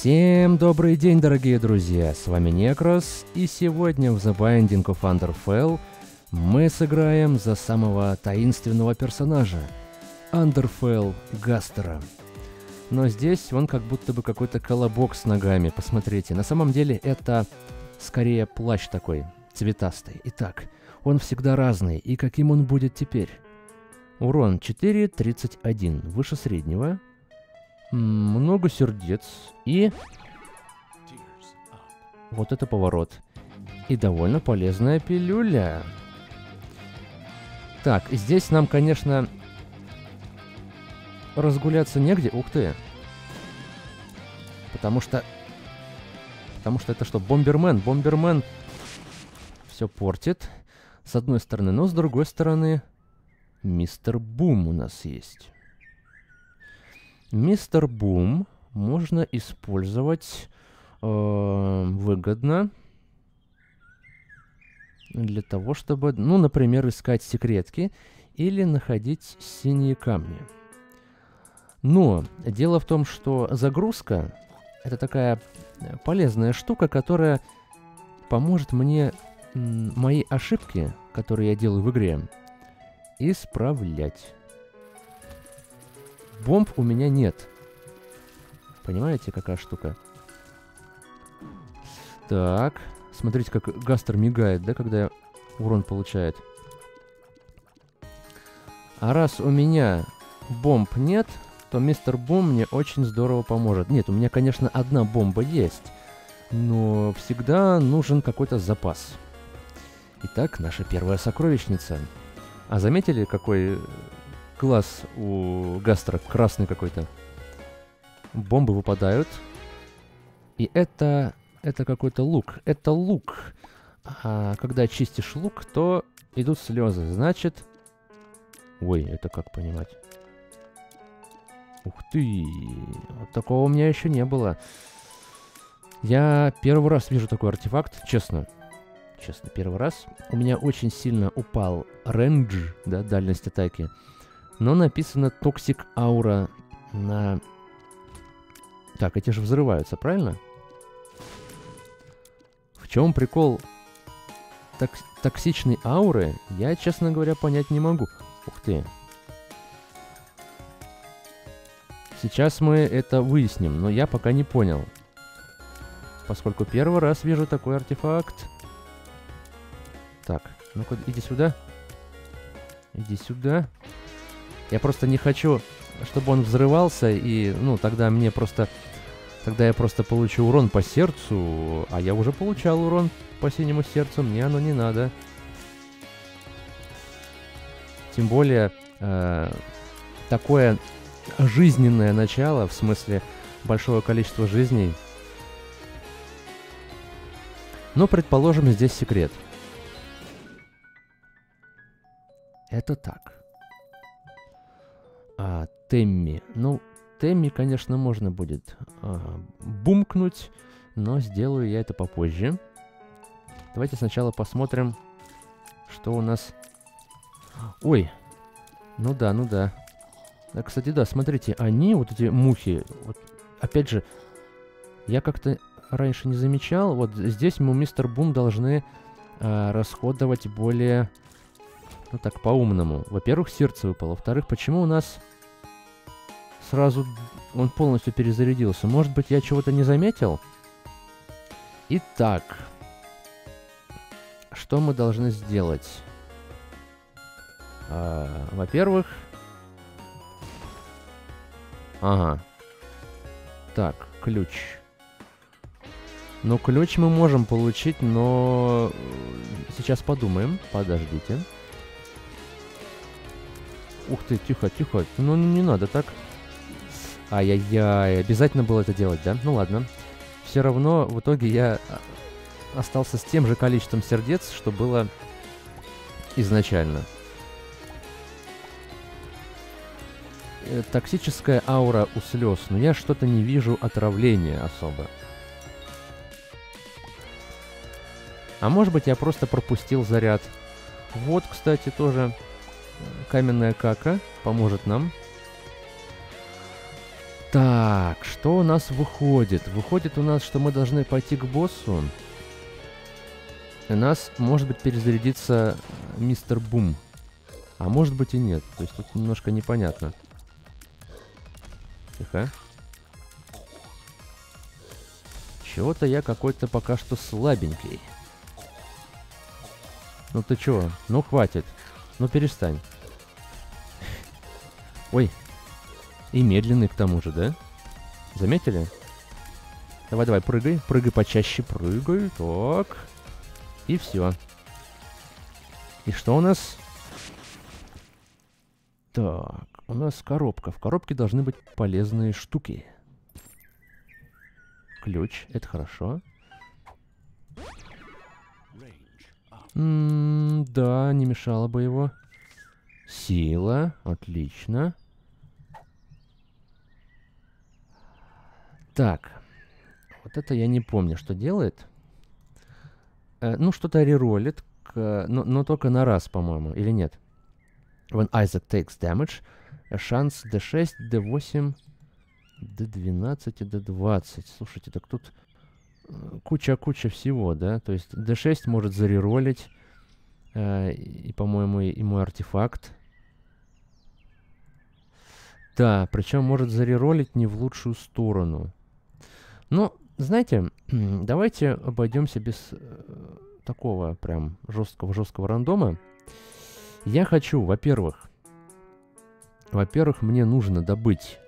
Всем добрый день, дорогие друзья, с вами Некрос, и сегодня в The Binding of Underfell мы сыграем за самого таинственного персонажа, Underfell Гастера. Но здесь он как будто бы какой-то колобок с ногами, посмотрите, на самом деле это скорее плащ такой, цветастый. Итак, он всегда разный, и каким он будет теперь? Урон 4.31, выше среднего. Много сердец и... Вот это поворот. И довольно полезная пилюля. Так, здесь нам, конечно, разгуляться негде. Ух ты! Потому что это что? Бомбермен! Бомбермен все портит. С одной стороны, но с другой стороны... Мистер Бум у нас есть. Мистер Бум можно использовать выгодно для того, чтобы, ну, например, искать секретки или находить синие камни. Но дело в том, что загрузка — это такая полезная штука, которая поможет мне мои ошибки, которые я делаю в игре, исправлять. Бомб у меня нет. Понимаете, какая штука? Так. Смотрите, как Гастер мигает, да, когда урон получает. А раз у меня бомб нет, то мистер Бум мне очень здорово поможет. Нет, у меня, конечно, одна бомба есть, но всегда нужен какой-то запас. Итак, наша первая сокровищница. А заметили, какой... класс у Гастера, красный какой-то. Бомбы выпадают. И это какой-то лук. Это лук. А когда чистишь лук, то идут слезы. Значит... Ой, это как понимать? Ух ты! Вот такого у меня еще не было. Я первый раз вижу такой артефакт, честно. Честно, первый раз. У меня очень сильно упал рейндж, да, дальность атаки. Но написано «Токсик Аура» на... Так, эти же взрываются, правильно? В чем прикол токсичной ауры, я, честно говоря, понять не могу. Ух ты. Сейчас мы это выясним, но я пока не понял. Поскольку первый раз вижу такой артефакт. Так, ну-ка, иди сюда. Иди сюда. Я просто не хочу, чтобы он взрывался, и, ну, тогда мне просто... Тогда я просто получу урон по сердцу, а я уже получал урон по синему сердцу, мне оно не надо. Тем более, такое жизненное начало, в смысле большого количества жизней. Но, предположим, здесь секрет. Это так. Темми. Ну, Темми, конечно, можно будет бумкнуть, но сделаю я это попозже. Давайте сначала посмотрим, что у нас... Ой! Ну да, ну да. А, кстати, да, смотрите, они, вот эти мухи, вот, опять же, я как-то раньше не замечал, вот здесь мы, мистер Бум, должны расходовать более... Ну так, по-умному. Во-первых, сердце выпало. Во-вторых, почему у нас сразу он полностью перезарядился? Может быть, я чего-то не заметил? Итак, что мы должны сделать? Во-первых... Ага. Так, ключ. Ну, ключ мы можем получить, но... Сейчас подумаем. Подождите. Ух ты, тихо, тихо. Ну, не надо так. Ай-яй-яй. Обязательно было это делать, да? Ну, ладно. Все равно, в итоге, я остался с тем же количеством сердец, что было изначально. Токсическая аура у слез. Но я что-то не вижу отравления особо. А может быть, я просто пропустил заряд. Вот, кстати, тоже... Каменная кака поможет нам. Так, что у нас выходит? Выходит у нас, что мы должны пойти к боссу. И нас, может быть, перезарядится мистер Бум. А может быть и нет. То есть тут немножко непонятно. Тихо. Чего-то я какой-то пока что слабенький. Ну ты чего? Ну хватит. Ну перестань. Ой. И медленный к тому же, да? Заметили? Давай-давай, прыгай. Прыгай почаще, прыгай. Так. И все. И что у нас? Так. У нас коробка. В коробке должны быть полезные штуки. Ключ. Это хорошо. Да, не мешало бы его. Сила. Отлично. Так. Вот это я не помню, что делает. Ну, что-то реролит, но только на раз, по-моему, или нет? When Isaac takes damage, шанс D6, D8, D12 и D20. Слушайте, так тут куча всего, да? То есть D6 может зареролить, и, по-моему, и мой артефакт. Да, причем может зареролить не в лучшую сторону. Но, знаете, давайте обойдемся без такого прям жесткого рандома. Я хочу, во-первых, мне нужно добыть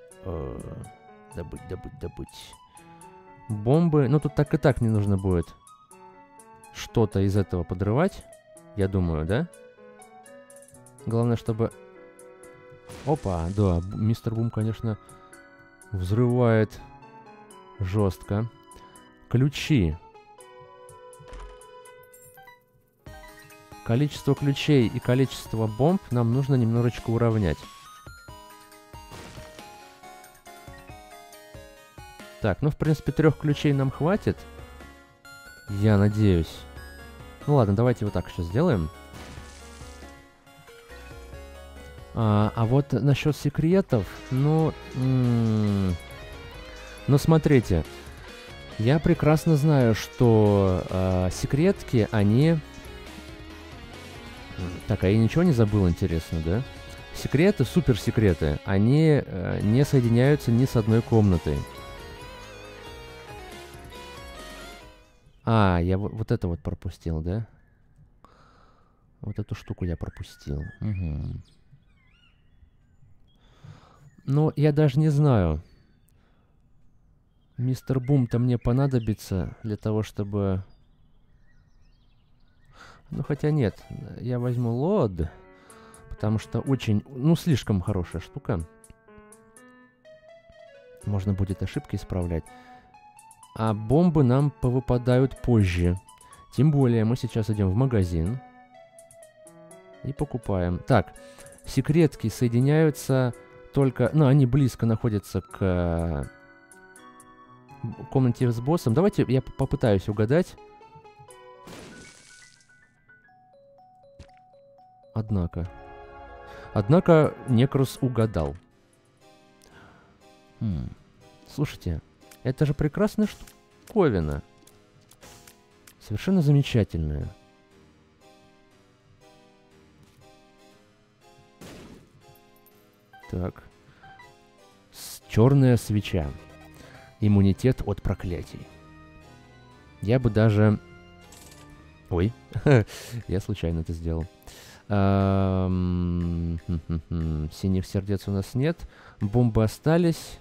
бомбы. Но тут так и так не нужно будет что-то из этого подрывать, я думаю, да? Главное, чтобы... Опа, да, мистер Бум, конечно, взрывает жестко. Ключи. Количество ключей и количество бомб нам нужно немножечко уравнять. Так, ну, в принципе, 3 ключей нам хватит. Я надеюсь. Ну ладно, давайте вот так сейчас сделаем. А вот насчет секретов, ну... Но смотрите, я прекрасно знаю, что секретки, они... Так, а я ничего не забыл, интересно, да? Секреты, суперсекреты, они не соединяются ни с одной комнатой. А, я вот это вот пропустил, да? Вот эту штуку я пропустил. Угу. Ну, я даже не знаю. Мистер Бум-то мне понадобится для того, чтобы... Ну, хотя нет, я возьму лод, потому что очень, ну, слишком хорошая штука. Можно будет ошибки исправлять. А бомбы нам повыпадают позже. Тем более мы сейчас идем в магазин и покупаем. Так, секретки соединяются только... Ну, они близко находятся к комнате с боссом. Давайте я попытаюсь угадать. Однако Некрус угадал. Слушайте, это же прекрасная штуковина. Совершенно замечательная. Так. Черная свеча. Иммунитет от проклятий. Я бы даже... Ой, я случайно это сделал. Синих сердец у нас нет. Бомбы остались,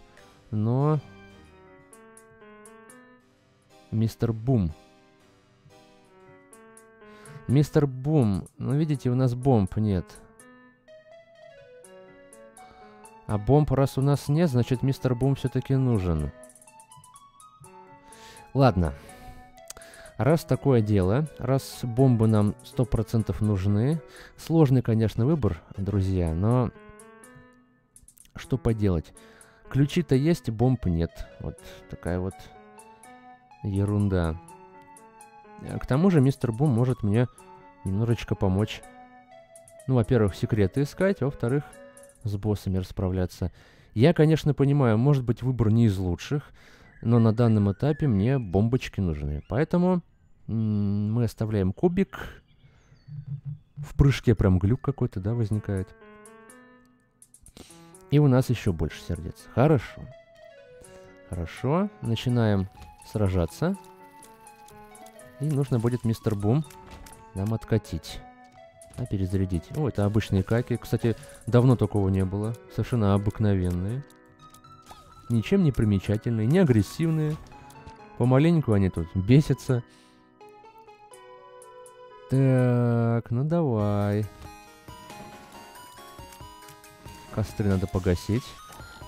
но... Мистер Бум. Ну, видите, у нас бомб нет. А бомб раз у нас нет, значит, мистер Бум все-таки нужен. Ладно. Раз такое дело, раз бомбы нам 100% нужны, сложный, конечно, выбор, друзья, но что поделать? Ключи-то есть, бомб нет. Вот такая вот ерунда. К тому же мистер Бум может мне немножечко помочь. Ну, во-первых, секреты искать, во-вторых, с боссами расправляться. Я, конечно, понимаю, может быть, выбор не из лучших, но на данном этапе мне бомбочки нужны. Поэтому мы оставляем кубик. В прыжке прям глюк какой-то, да, возникает. И у нас еще больше сердец. Хорошо. Хорошо. Начинаем сражаться. И нужно будет мистер Бум нам откатить. А перезарядить. О, это обычные каки. Кстати, давно такого не было. Совершенно обыкновенные. Ничем не примечательные, не агрессивные. Помаленьку они тут бесятся. Так, ну давай. Костры надо погасить.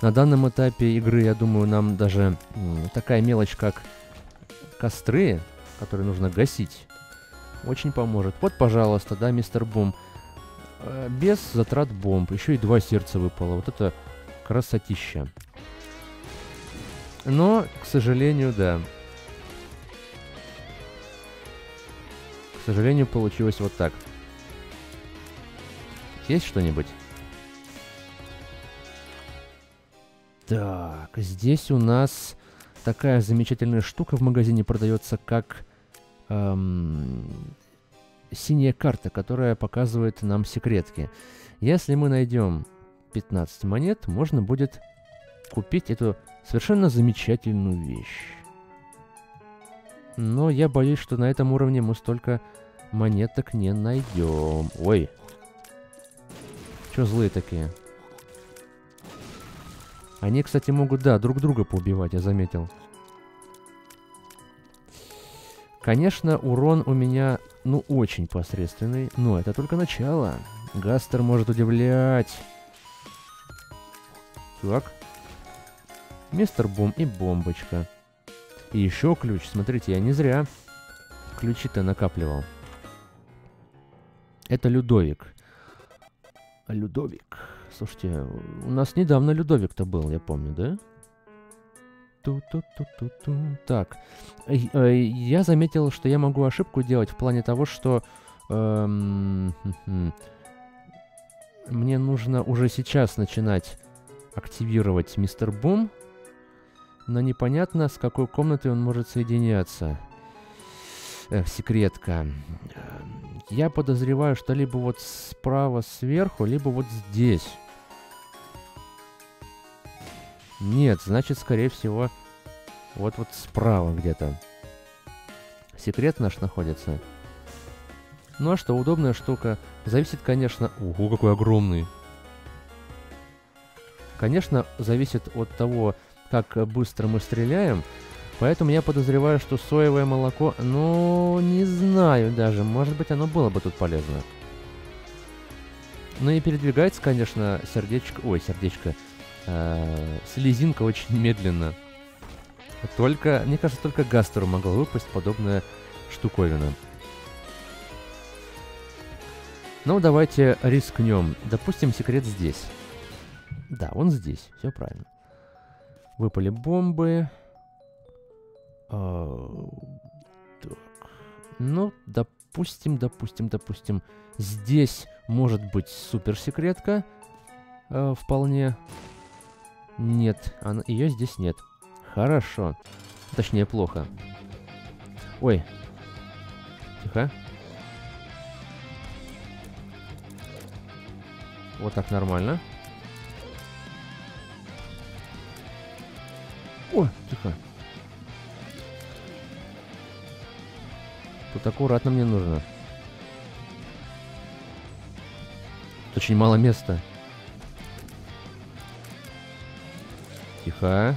На данном этапе игры, я думаю, нам даже такая мелочь, как костры, которые нужно гасить, очень поможет. Вот, пожалуйста, да, мистер Бум. Без затрат бомб. Еще и 2 сердца выпало. Вот это красотища. Но, к сожалению, да. К сожалению, получилось вот так. Есть что-нибудь? Так, здесь у нас такая замечательная штука в магазине продается, как синяя карта, которая показывает нам секретки. Если мы найдем 15 монет, можно будет купить эту совершенно замечательную вещь. Но я боюсь, что на этом уровне мы столько монеток не найдем. Ой. Чё злые такие? Они, кстати, могут, да, друг друга поубивать, я заметил. Конечно, урон у меня, ну, очень посредственный, но это только начало. Гастер может удивлять. Так. Мистер Бум и бомбочка. И еще ключ. Смотрите, я не зря ключи-то накапливал. Это Людовик. Людовик. Слушайте, у нас недавно Людовик-то был, я помню, да? Ту-ту-ту-ту-ту. Так. Я заметил, что я могу ошибку делать в плане того, что... Мне нужно уже сейчас начинать активировать мистер Бум. Но непонятно, с какой комнатой он может соединяться. Эх, секретка. Я подозреваю, что либо вот справа сверху, либо вот здесь. Нет, значит, скорее всего, вот справа где-то. Секрет наш находится. Ну а что, удобная штука. Зависит, конечно... Ого, какой огромный. Конечно, зависит от того, как быстро мы стреляем. Поэтому я подозреваю, что соевое молоко... Ну, не знаю даже. Может быть, оно было бы тут полезно. Ну и передвигается, конечно, сердечко... Ой, сердечко... слезинка очень медленно. Только... Мне кажется, только Гастеру могла выпасть подобная штуковина. Ну, давайте рискнем. Допустим, секрет здесь. Да, он здесь. Все правильно. Выпали бомбы... Так. Ну, допустим. Здесь может быть суперсекретка. Вполне. Нет, ее здесь нет. Хорошо. Точнее, плохо. Ой. Тихо. Вот так нормально. О, тихо. Тут аккуратно мне нужно. Тут очень мало места. Тихо.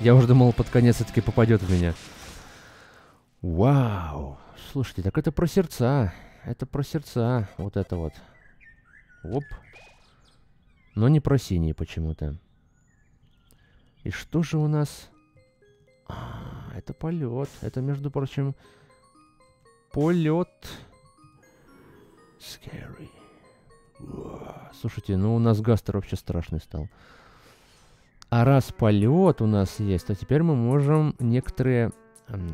Я уже думал, под конец все-таки попадет в меня. Вау. Слушайте, так это про сердца. Это про сердца. Вот это вот. Оп. Но не про синие почему-то. И что же у нас... Это полет. Это, между прочим, полет. Scary. Слушайте, ну у нас Гастер вообще страшный стал. А раз полет у нас есть, то теперь мы можем некоторые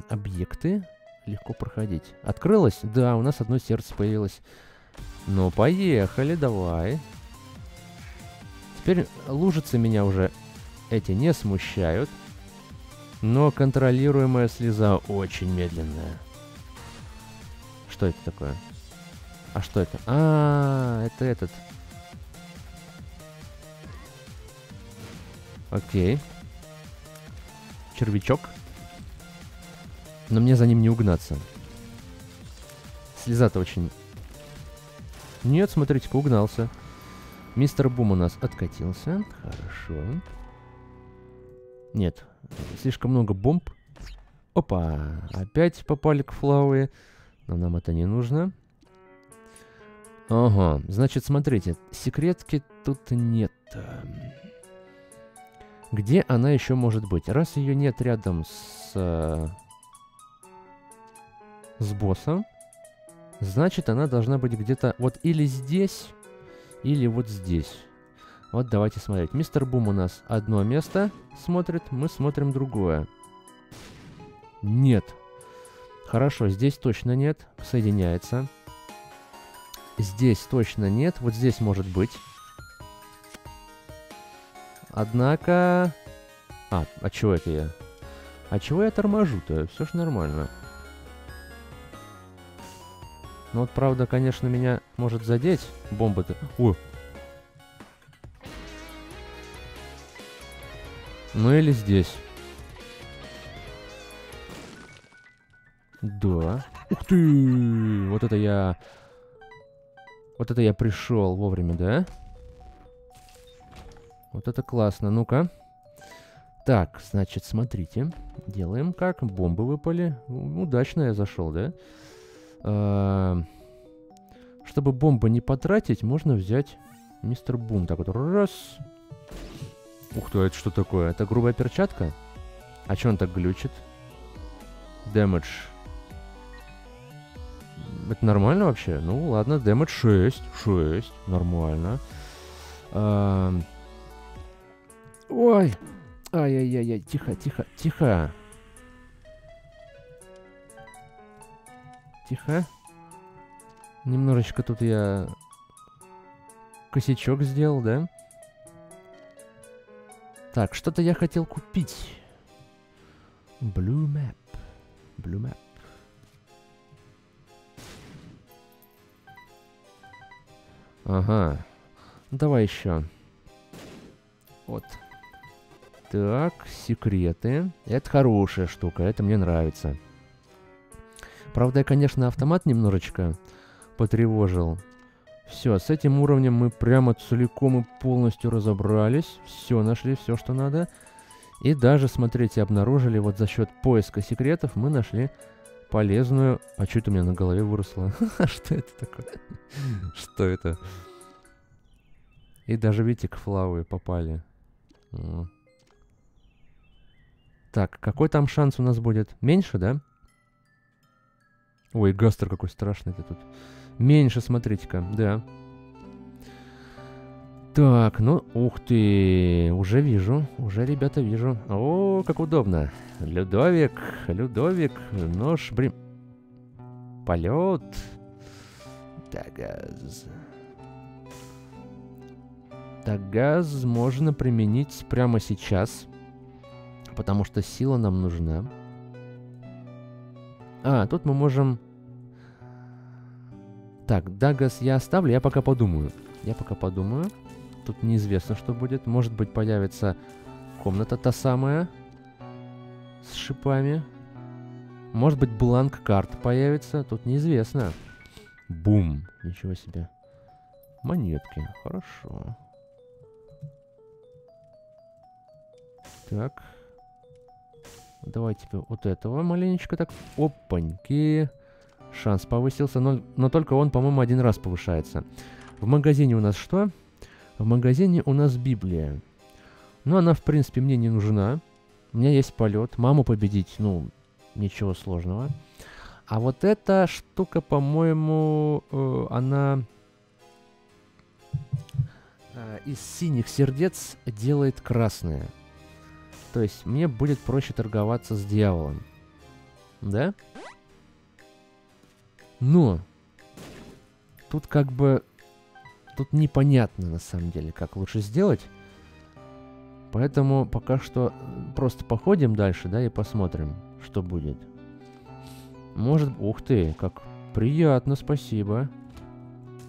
объекты легко проходить. Открылось? Да, у нас одно сердце появилось. Ну, поехали, давай. Теперь лужицы меня уже эти не смущают, но контролируемая слеза очень медленная. Что это такое? А что это? А, это этот. Окей. Червячок. Но мне за ним не угнаться. Слеза-то очень... Нет, смотрите-ка, угнался. Мистер Бум у нас откатился. Хорошо. Нет, слишком много бомб. Опа, опять попали к Флоуи. Но нам это не нужно. Ага, значит, смотрите, секретки тут нет. Где она еще может быть? Раз ее нет рядом с боссом, значит, она должна быть где-то вот или здесь, или вот здесь. Вот давайте смотреть. Мистер Бум у нас одно место смотрит, мы смотрим другое. Нет. Хорошо, здесь точно нет. Соединяется. Здесь точно нет. Вот здесь может быть. Однако... А, от чего это я? От чего я торможу-то? Все ж нормально. Ну вот, правда, конечно, меня может задеть бомба-то... Ой! Ну или здесь. Да. Ух ты! Вот это я... Вот это я пришел вовремя, да? Вот это классно. Ну-ка. Так, значит, смотрите. Делаем как. Бомбы выпали. Удачно я зашел, да? Чтобы бомбы не потратить, можно взять Мистер Бум. Так вот. Раз. Ух ты, это что такое? Это грубая перчатка? А че он так глючит? Дэмэдж. Это нормально вообще? Ну ладно, дэмэдж 6. 6. Нормально. Ой! Ай-яй-яй-яй, тихо, тихо, тихо. Тихо. Немножечко тут я косячок сделал, да? Так, что-то я хотел купить. Blue Map. Blue Map. Ага. Давай еще. Вот. Так, секреты. Это хорошая штука, это мне нравится. Правда, я, конечно, автомат немножечко потревожил. Все, с этим уровнем мы прямо целиком и полностью разобрались. Все, нашли все, что надо. И даже, смотрите, обнаружили, вот за счет поиска секретов мы нашли полезную... А что это у меня на голове выросло? Что это такое? Что это? И даже, видите, к Флоуи попали. Так, какой там шанс у нас будет? Меньше, да? Ой, Гастер какой страшный ты тут. Меньше, смотрите-ка, да. Так, ну, ух ты, уже вижу, уже, ребята, вижу. О, как удобно. Людовик, Людовик, нож, брим... Полет. Тагаз. Тагаз можно применить прямо сейчас, потому что сила нам нужна. А, тут мы можем... Так, Дагас я оставлю, я пока подумаю. Я пока подумаю. Тут неизвестно, что будет. Может быть, появится комната та самая с шипами. Может быть, бланк карт появится. Тут неизвестно. Бум. Ничего себе. Монетки. Хорошо. Так. Давайте вот этого маленечко так. Опаньки. Шанс повысился, но только он, по-моему, один раз повышается. В магазине у нас что? В магазине у нас Библия. Но она, в принципе, мне не нужна. У меня есть полет. Маму победить, ну, ничего сложного. А вот эта штука, по-моему, она из синих сердец делает красное. То есть мне будет проще торговаться с дьяволом. Да? Но тут как бы... Тут непонятно, на самом деле, как лучше сделать. Поэтому пока что просто походим дальше, да, и посмотрим, что будет. Может... Ух ты, как приятно, спасибо.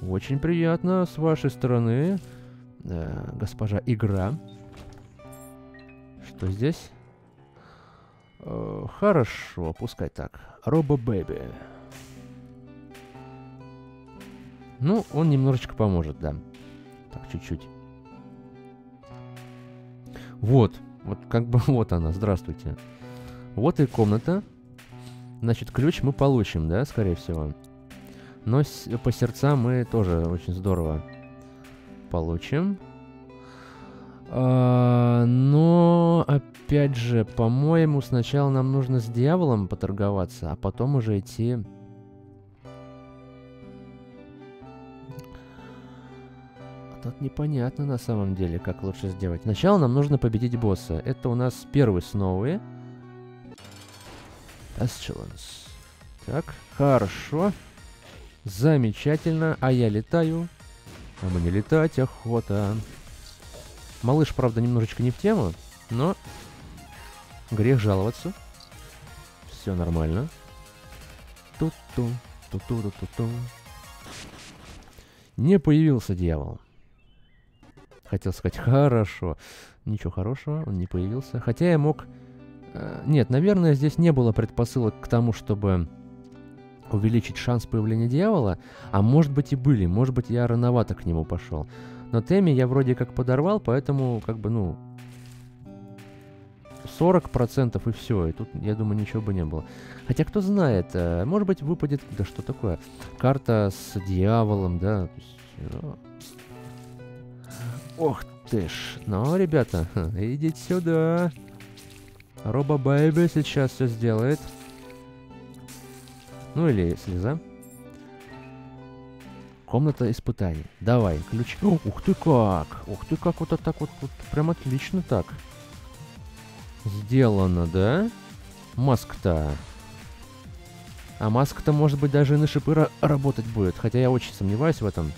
Очень приятно с вашей стороны, госпожа игра. Что здесь? Хорошо, пускай так. Робо-бэби. Ну, он немножечко поможет, да. Так, чуть-чуть. Вот. Вот как бы вот она. Здравствуйте. Вот и комната. Значит, ключ мы получим, да, скорее всего. Но по сердцам мы тоже очень здорово получим. Но, опять же, по-моему, сначала нам нужно с дьяволом поторговаться, а потом уже идти... Тут непонятно на самом деле, как лучше сделать. Сначала нам нужно победить босса. Это у нас первый сновый. Pestilence. Так, хорошо. Замечательно. А я летаю. А мне летать охота. Малыш, правда, немножечко не в тему, но грех жаловаться. Все нормально. Ту-ту, ту-ту-ту-ту-ту. Не появился дьявол. Хотел сказать «хорошо». Ничего хорошего, он не появился. Хотя я мог... Нет, наверное, здесь не было предпосылок к тому, чтобы увеличить шанс появления дьявола. А может быть и были. Может быть, я рановато к нему пошел. Но Тэмми я вроде как подорвал, поэтому как бы, ну... 40% и все. И тут, я думаю, ничего бы не было. Хотя, кто знает, может быть, выпадет... Да что такое? Карта с дьяволом, да... Ох ты ж. Ну, ребята, идите сюда. Робо-бэйби сейчас все сделает. Ну или слеза. Комната испытаний. Давай, ключ. О, ух ты как! Ух ты как! Вот так вот, вот прям отлично так. Сделано, да? Маск-то. А маск-то, может быть, даже и на шипы работать будет. Хотя я очень сомневаюсь в этом.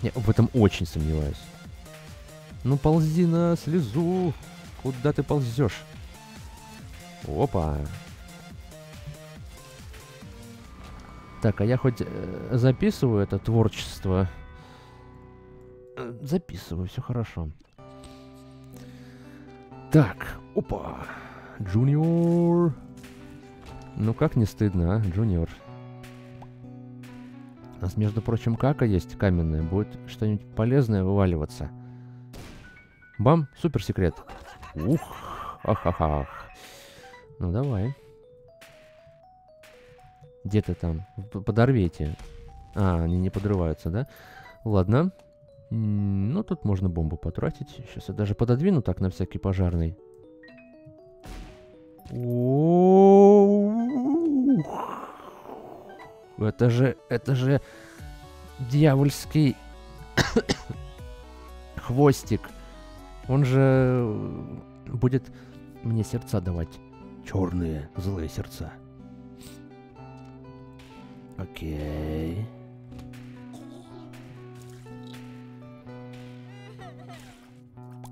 Я в этом очень сомневаюсь. Ну ползи на слезу. Куда ты ползешь? Опа. Так, а я хоть записываю это творчество? Записываю, все хорошо. Так, опа. Джуниор. Ну как не стыдно, а, Джуниор? У нас, между прочим, кака есть каменная. Будет что-нибудь полезное вываливаться. Бам! Супер секрет. Ух! Ах-ах-ах. Ну, давай. Где ты там? Подорвите. А, они не подрываются, да? Ладно. Ну, тут можно бомбу потратить. Сейчас я даже пододвину так на всякий пожарный. Ух! Это же дьявольский хвостик. Он же будет мне сердца давать. Черные злые сердца. Окей.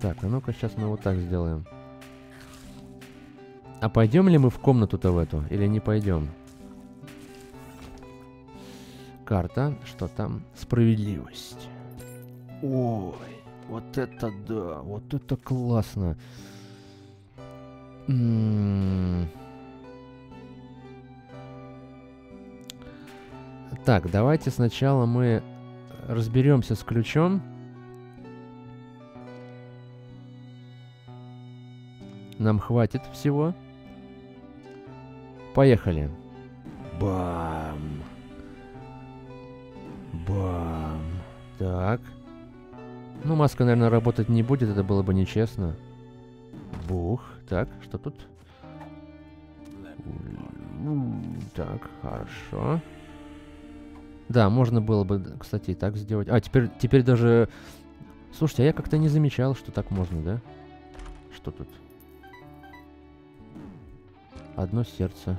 Так, а ну-ка сейчас мы вот так сделаем. А пойдем ли мы в комнату-то в эту? Или не пойдем? Карта, что там? Справедливость. Ой, вот это да, вот это классно. Так, давайте сначала мы разберемся с ключом. Нам хватит всего. Поехали. Бам! Бам. Так. Ну, маска, наверное, работать не будет, это было бы нечестно. Бух. Так, что тут? Так, хорошо. Да, можно было бы, кстати, и так сделать. А, теперь даже... Слушайте, а я как-то не замечал, что так можно, да? Что тут? Одно сердце.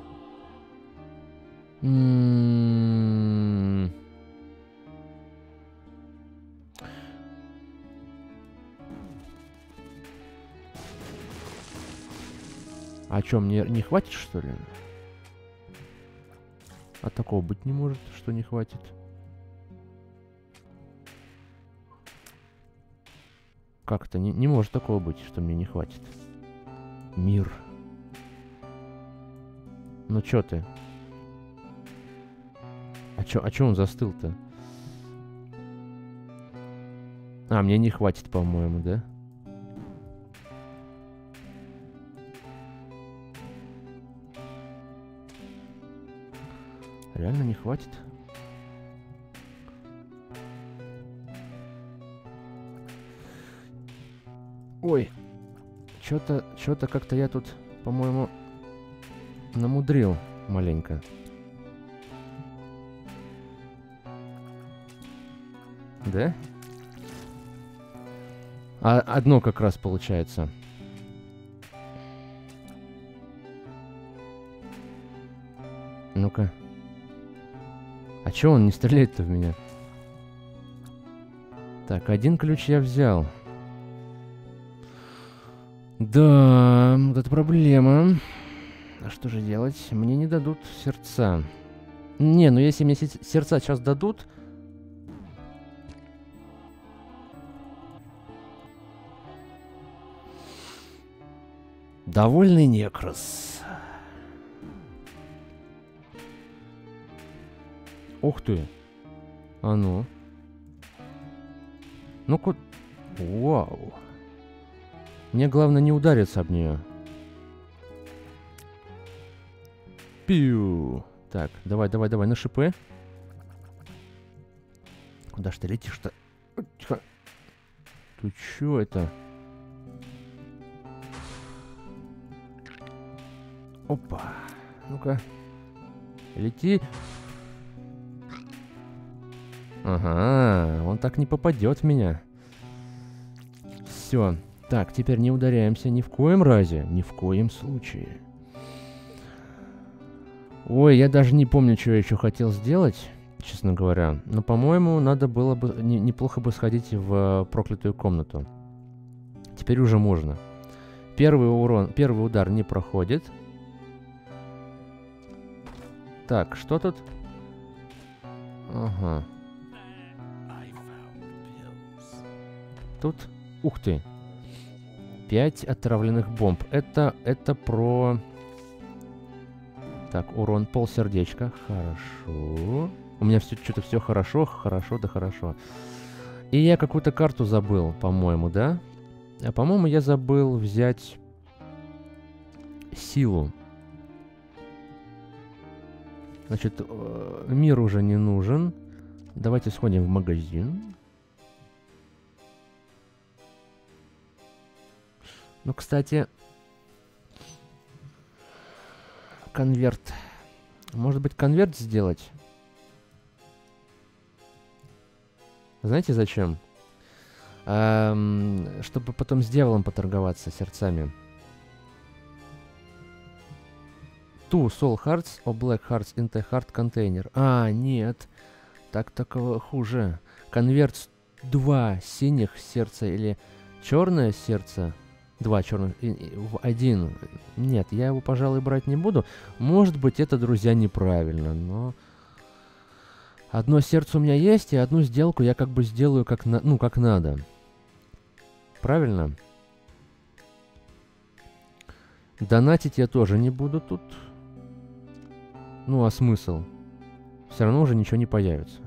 А чё, мне не хватит, что ли? А такого быть не может, что не хватит. Как-то не может такого быть, что мне не хватит. Мир. Ну чё ты? А чё он застыл-то? А, мне не хватит, по-моему, да? Реально не хватит? Ой, чё-то как-то я тут, по-моему, намудрил маленько. Да? А одно как раз получается. Ну-ка. А чё он не стреляет-то в меня? Так, один ключ я взял. Да, вот это проблема. А что же делать? Мне не дадут сердца. Не, ну если мне сердца сейчас дадут... Довольный некрос. Ух ты. А ну. Ну-ка. Вау. Мне главное не удариться об нее. Пью. Так, давай, на шипы. Куда ж ты летишь-то? Тихо. Ты чё это? Опа. Ну-ка. Лети. Ага, он так не попадет в меня. Все. Так, теперь не ударяемся ни в коем разе, ни в коем случае. Ой, я даже не помню, что я еще хотел сделать, честно говоря. Но, по-моему, надо было бы... неплохо бы сходить в проклятую комнату. Теперь уже можно. Первый удар не проходит. Так, что тут? Ага. Тут... Ух ты! 5 отравленных бомб. Это про... Так, урон полсердечка. Хорошо. У меня что-то все хорошо. И я какую-то карту забыл, по-моему, да? А, по-моему, я забыл взять... Силу. Значит, мир уже не нужен. Давайте сходим в магазин. Ну, кстати, конверт. Может быть, конверт сделать? Знаете, зачем? Чтобы потом с дьяволом поторговаться сердцами. Two soul hearts or black hearts in the heart container. А, нет. Так такого хуже. Конверт 2 синих сердца или черное сердце. 2 черных в 1. Нет, я его, пожалуй, брать не буду. Может быть, это, друзья, неправильно, но... Одно сердце у меня есть, и одну сделку я как бы сделаю как, ну, как надо. Правильно? Донатить я тоже не буду тут. Ну, а смысл? Все равно уже ничего не появится.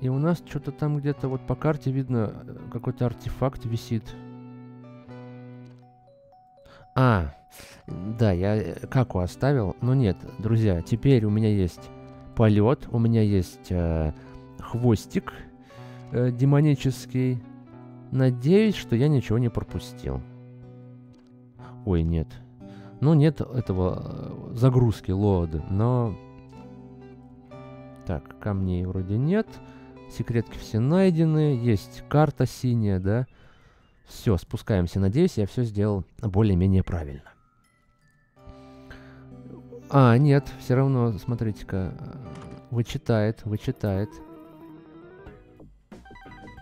И у нас что-то там где-то вот по карте видно, какой-то артефакт висит. А, да, я каку оставил, но нет, друзья, теперь у меня есть полет, у меня есть хвостик демонический. Надеюсь, что я ничего не пропустил. Ой, нет. Ну, нет этого загрузки, лоада, но... Так, камней вроде нет. Секретки все найдены. Есть карта синяя, да? Все, спускаемся. Надеюсь, я все сделал более-менее правильно. А, нет, все равно, смотрите-ка, вычитает.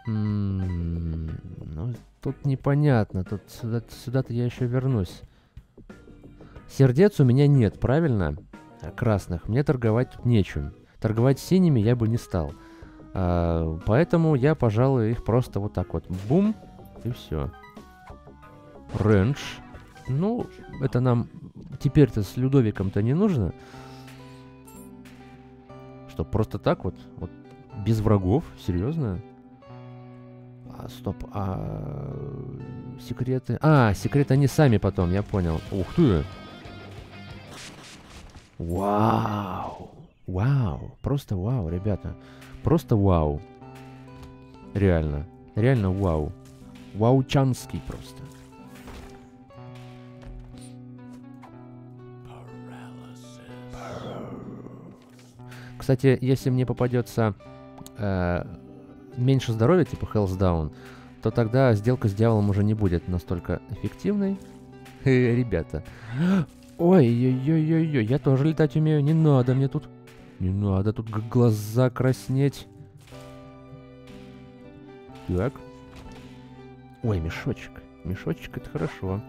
Ну, тут непонятно, тут сюда-то я еще вернусь. Сердец у меня нет, правильно? Красных. Мне торговать тут нечем. Торговать синими я бы не стал. Поэтому я, пожалуй, их просто вот так вот. Бум. И все. Рендж. Ну, это нам теперь-то с Людовиком-то не нужно. Что, просто так вот? Вот без врагов? Серьезно? А, стоп. А... Секреты. А, секреты они сами потом, я понял. Ух ты! Вау! Вау! Просто вау, ребята. Просто вау. Реально. Реально вау. Ваучанский просто. Кстати, если мне попадется меньше здоровья, типа health down, то тогда сделка с дьяволом уже не будет настолько эффективной. Ребята. Ой-ой-ой-ой-ой, я тоже летать умею. Не надо мне тут. Не надо тут глаза краснеть. Так. Ой, мешочек. Мешочек, это хорошо.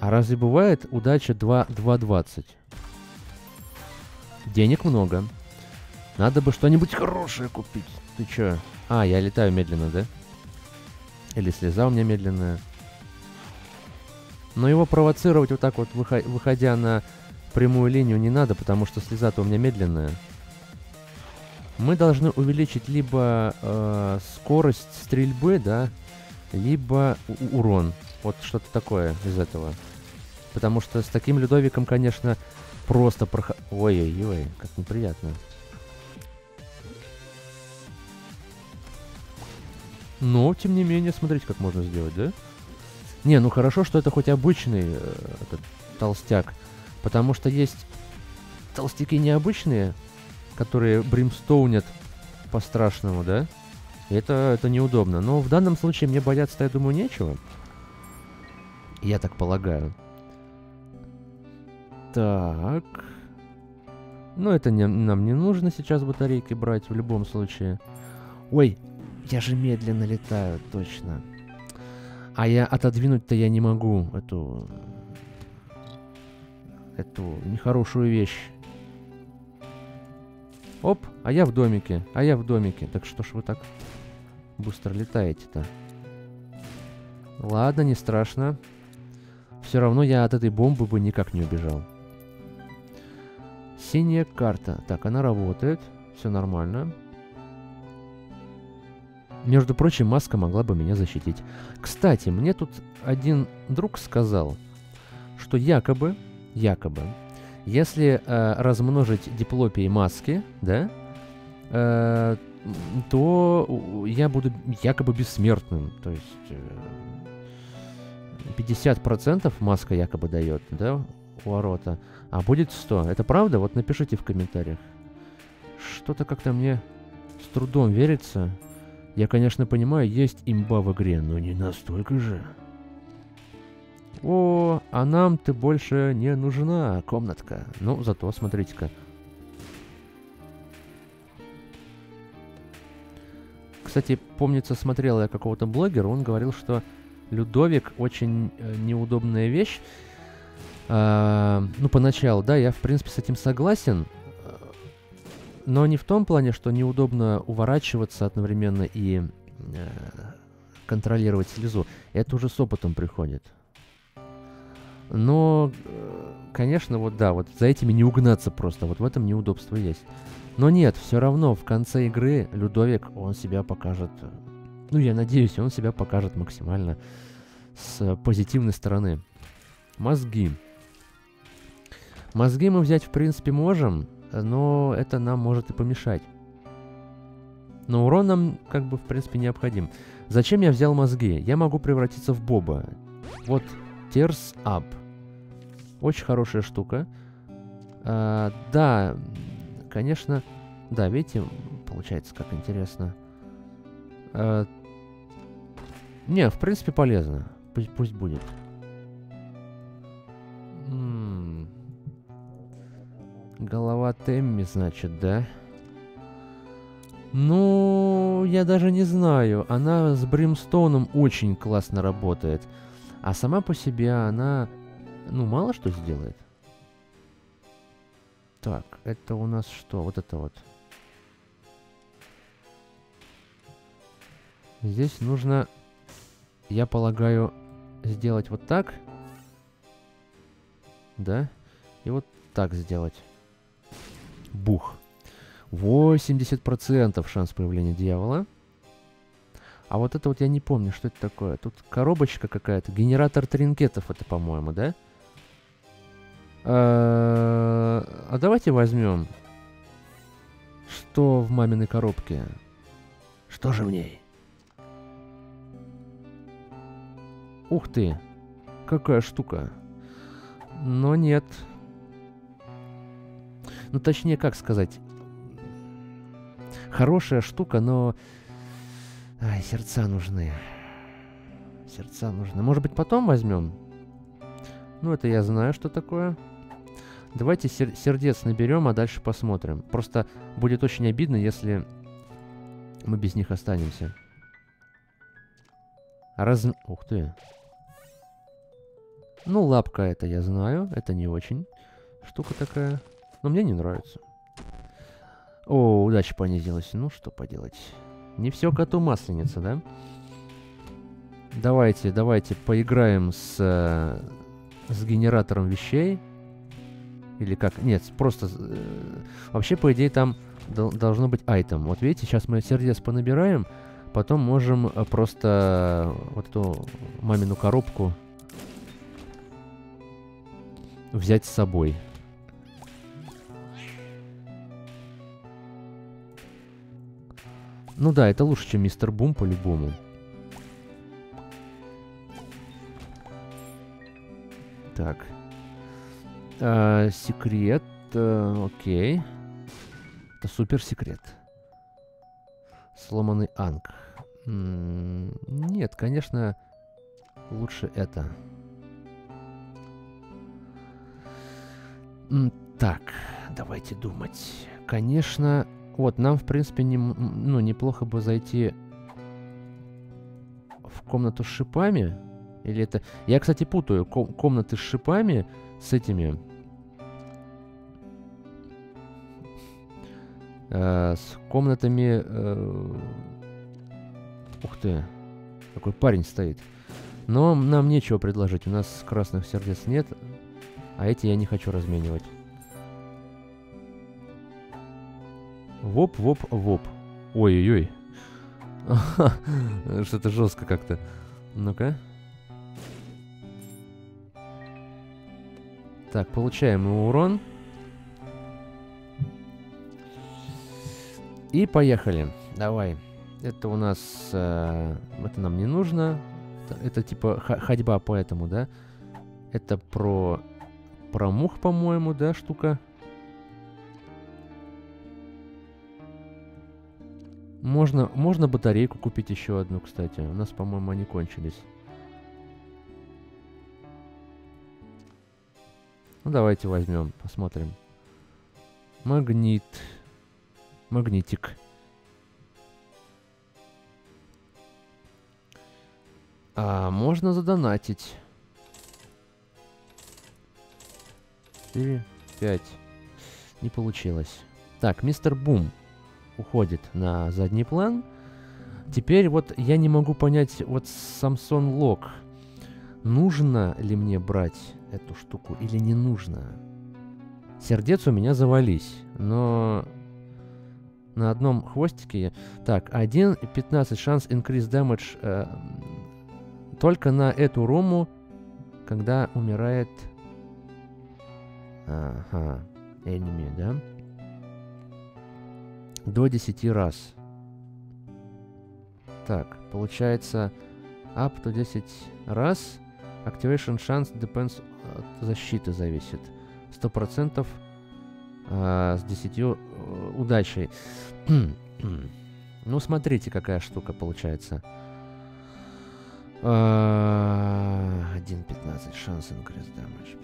А разве бывает удача 2-2-20? Денег много. Надо бы что-нибудь хорошее купить. Ты чё? А, я летаю медленно, да? Или слеза у меня медленная. Но его провоцировать вот так вот, выходя на прямую линию, не надо, потому что слеза-то у меня медленная. Мы должны увеличить либо скорость стрельбы, да, либо урон. Вот что-то такое из этого. Потому что с таким Людовиком, конечно, просто ой-ой-ой, как неприятно. Но, тем не менее, смотрите, как можно сделать, да? Не, ну хорошо, что это хоть обычный этот толстяк. Потому что есть толстяки необычные, которые бримстоунят по-страшному, да? И это неудобно. Но в данном случае мне бояться-то, я думаю, нечего. Я так полагаю. Так. Ну, это нам не нужно сейчас батарейки брать в любом случае. Ой, я же медленно летаю, точно. А я отодвинуть-то я не могу эту нехорошую вещь. Оп, а я в домике, а я в домике. Так что ж вы так быстро летаете-то? Ладно, не страшно. Все равно я от этой бомбы бы никак не убежал. Синяя карта. Так, она работает. Все нормально. Между прочим, маска могла бы меня защитить. Кстати, мне тут один друг сказал, что якобы, если размножить диплопии маски, да, то я буду якобы бессмертным. То есть 50% маска якобы дает, да, у ворота, а будет 100. Это правда? Вот напишите в комментариях. Что-то как-то мне с трудом верится. Я, конечно, понимаю, есть имба в игре, но не настолько же. О, а нам ты больше не нужна, комнатка. Ну, зато, смотрите-ка. Кстати, помнится, смотрел я какого-то блогера, он говорил, что Людовик очень неудобная вещь. Ну, поначалу, да, я, в принципе, с этим согласен. Но не в том плане, что неудобно уворачиваться одновременно и контролировать слезу. Это уже с опытом приходит. Но, конечно, вот да, вот за этими не угнаться просто. Вот в этом неудобство есть. Но нет, все равно в конце игры Людовик, он себя покажет... Ну, я надеюсь, он себя покажет максимально с позитивной стороны. Мозги. Мозги мы взять, в принципе, можем... Но это нам может и помешать. Но урон нам, как бы, в принципе, необходим. Зачем я взял мозги? Я могу превратиться в Боба. Вот, Tears Up. Очень хорошая штука. Да, конечно... Да, видите, получается, как интересно. Не, в принципе, полезно. Пусть будет. Голова Тэмми, значит, да? Ну, я даже не знаю. Она с Бримстоуном очень классно работает. А сама по себе она Ну, мало что сделает. Так, это у нас что? Вот это вот. Здесь нужно, я полагаю, сделать вот так. Да? И вот так сделать. Бух. 80% шанс появления дьявола. А вот это вот я не помню, что это такое. Тут коробочка какая-то. Генератор тринкетов это, по-моему, да? А давайте возьмем. Что в маминой коробке? Что же в ней? Ух ты! Какая штука! Но нет. Ну, точнее, как сказать? Хорошая штука, но... Ай, сердца нужны. Сердца нужны. Может быть, потом возьмем? Ну, это я знаю, что такое. Давайте сердец наберем, а дальше посмотрим. Просто будет очень обидно, если мы без них останемся. Ух ты. Ну, лапка это я знаю. Это не очень штука такая. Но мне не нравится. О, удача понизилась. Ну, что поделать. Не все коту масленица, да? Давайте, давайте поиграем с генератором вещей. Или как? Нет, просто... Вообще, по идее, там должно быть айтем. Вот видите, сейчас мы сердец понабираем, потом можем просто вот эту мамину коробку взять с собой. Ну да, это лучше, чем Мистер Бум, по-любому. Так. Секрет. Окей. Это суперсекрет. Сломанный анг. Нет, конечно, лучше это. Так, давайте думать. Конечно... Вот, нам, в принципе, неплохо бы зайти в комнату с шипами. Или это... Я, кстати, путаю комнаты с шипами с этими... с комнатами... Ух ты, какой парень стоит. Но нам нечего предложить. У нас красных сердец нет. А эти я не хочу разменивать. Воп-воп-воп. Ой-ой-ой. Что-то жестко как-то. Ну-ка. Так, получаем его урон. И поехали. Давай. Это у нас... это нам не нужно. Это типа ходьба по этому, да? Это про мух, по-моему, да, штука? Можно батарейку купить еще одну, кстати. У нас, по-моему, они кончились. Ну, давайте возьмем, посмотрим. Магнит. Магнитик. А, можно задонатить. 4, 5. Не получилось. Так, Мистер Бум уходит на задний план. Теперь вот я не могу понять, вот Samsung Lock, нужно ли мне брать эту штуку или не нужно? Сердец у меня завались, но на одном хвостике... Так, 1,15 шанс increase damage только на эту рому, когда умирает... Ага, enemy, да? До 10 раз. Так, получается up to 10 раз. Activation chance depends от защиты зависит. 100% с 10 удачей. Ну, смотрите, какая штука получается. 1,15 шанс increase damage.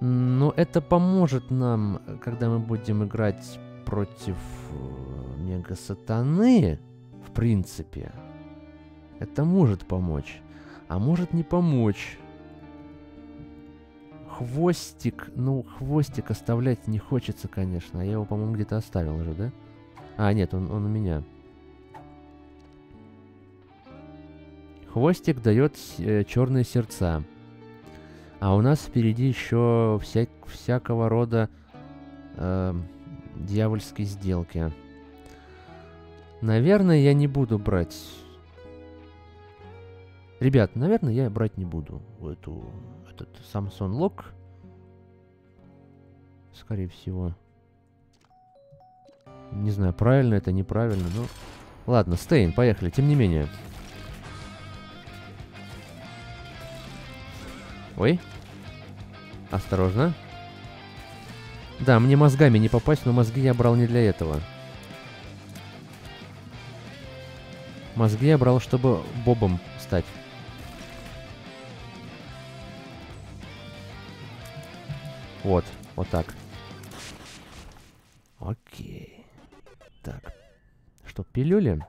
Но это поможет нам, когда мы будем играть против Мега Сатаны, в принципе. Это может помочь, а может не помочь. Хвостик. Ну, хвостик оставлять не хочется, конечно. Я его, по-моему, где-то оставил уже, да? А, нет, он у меня. Хвостик дает черные сердца. А у нас впереди еще всякого рода дьявольские сделки. Наверное, я не буду брать... Ребят, наверное, я брать не буду этот Samsung Lock. Скорее всего. Не знаю, правильно это, неправильно, но... Ладно, Стейн, поехали, тем не менее. Ой. Осторожно. Да, мне мозгами не попасть, но мозги я брал не для этого. Мозги я брал, чтобы бобом стать. Вот, вот так. Окей. Так. Что, пилюли?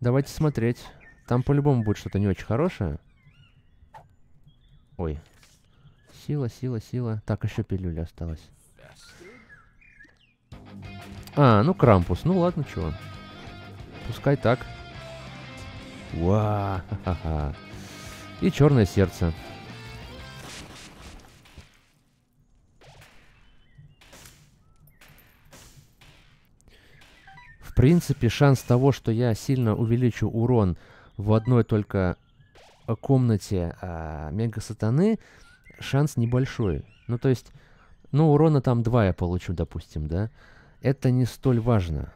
Давайте смотреть. Там по-любому будет что-то не очень хорошее. Ой. Сила, сила, сила. Так, еще пилюли осталось. А, ну Крампус. Ну ладно, чего. Пускай так. Уа, ха-ха-ха. И черное сердце. В принципе, шанс того, что я сильно увеличу урон в одной только комнате Мега Сатаны, шанс небольшой. Ну, то есть, ну, урона там 2 я получу, допустим, да? Это не столь важно.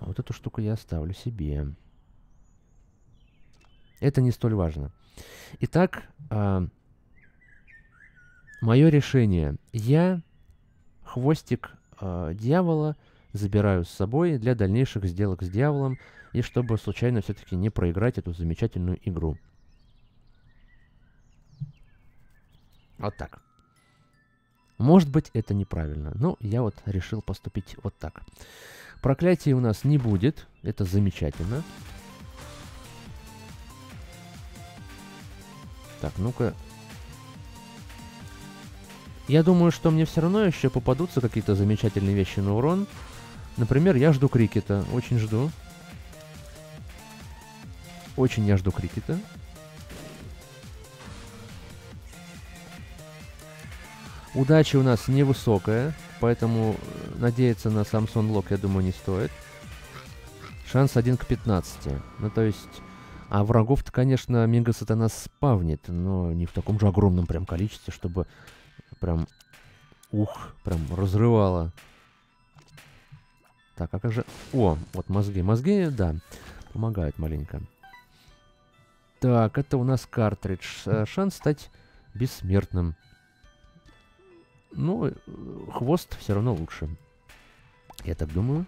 А вот эту штуку я оставлю себе. Это не столь важно. Итак, мое решение. Я хвостик дьявола забираю с собой для дальнейших сделок с дьяволом, и чтобы случайно все-таки не проиграть эту замечательную игру. Вот так. Может быть, это неправильно, но я вот решил поступить вот так. Проклятий у нас не будет, это замечательно. Так, ну-ка. Я думаю, что мне все равно еще попадутся какие-то замечательные вещи на урон. Например, я жду крикета. Очень жду. Очень я жду крикета. Удача у нас невысокая, поэтому надеяться на Samsung Lock, я думаю, не стоит. Шанс 1 к 15. Ну, то есть... А врагов-то, конечно, Мега Сатана спавнит, но не в таком же огромном прям количестве, чтобы... Прям, ух, прям разрывало. Так, а как же... О, вот мозги. Мозги, да, помогают маленько. Так, это у нас картридж. Шанс стать бессмертным. Ну, хвост все равно лучше. Я так думаю.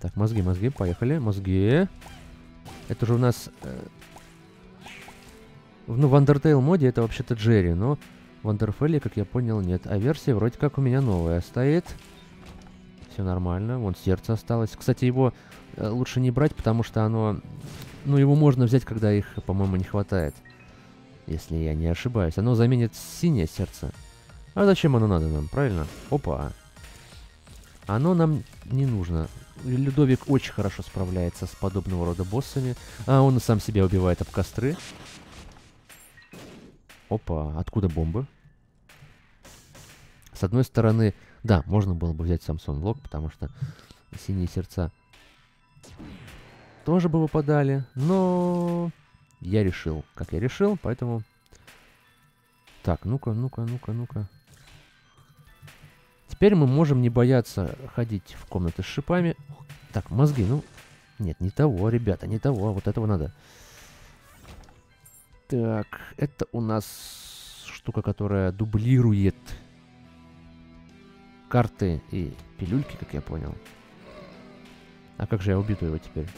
Так, мозги, мозги, поехали. Мозги. Это же у нас... Ну, в Undertale моде это вообще-то Джерри, но... В Underfell, как я понял, нет. А версия вроде как у меня новая стоит. Все нормально. Вон сердце осталось. Кстати, его лучше не брать, потому что оно... Ну, его можно взять, когда их, по-моему, не хватает. Если я не ошибаюсь. Оно заменит синее сердце. А зачем оно надо нам, правильно? Опа. Оно нам не нужно. Людовик очень хорошо справляется с подобного рода боссами. А он сам себя убивает об костры. Опа, откуда бомбы? С одной стороны, да, можно было бы взять Samsung Lock, потому что синие сердца тоже бы выпадали, но я решил, как я решил, поэтому... Так, ну-ка, ну-ка, ну-ка, ну-ка. Теперь мы можем не бояться ходить в комнаты с шипами. Так, мозги, ну... Нет, не того, ребята, не того, вот этого надо... Так, это у нас штука, которая дублирует карты и пилюльки, как я понял. А как же я убью его теперь?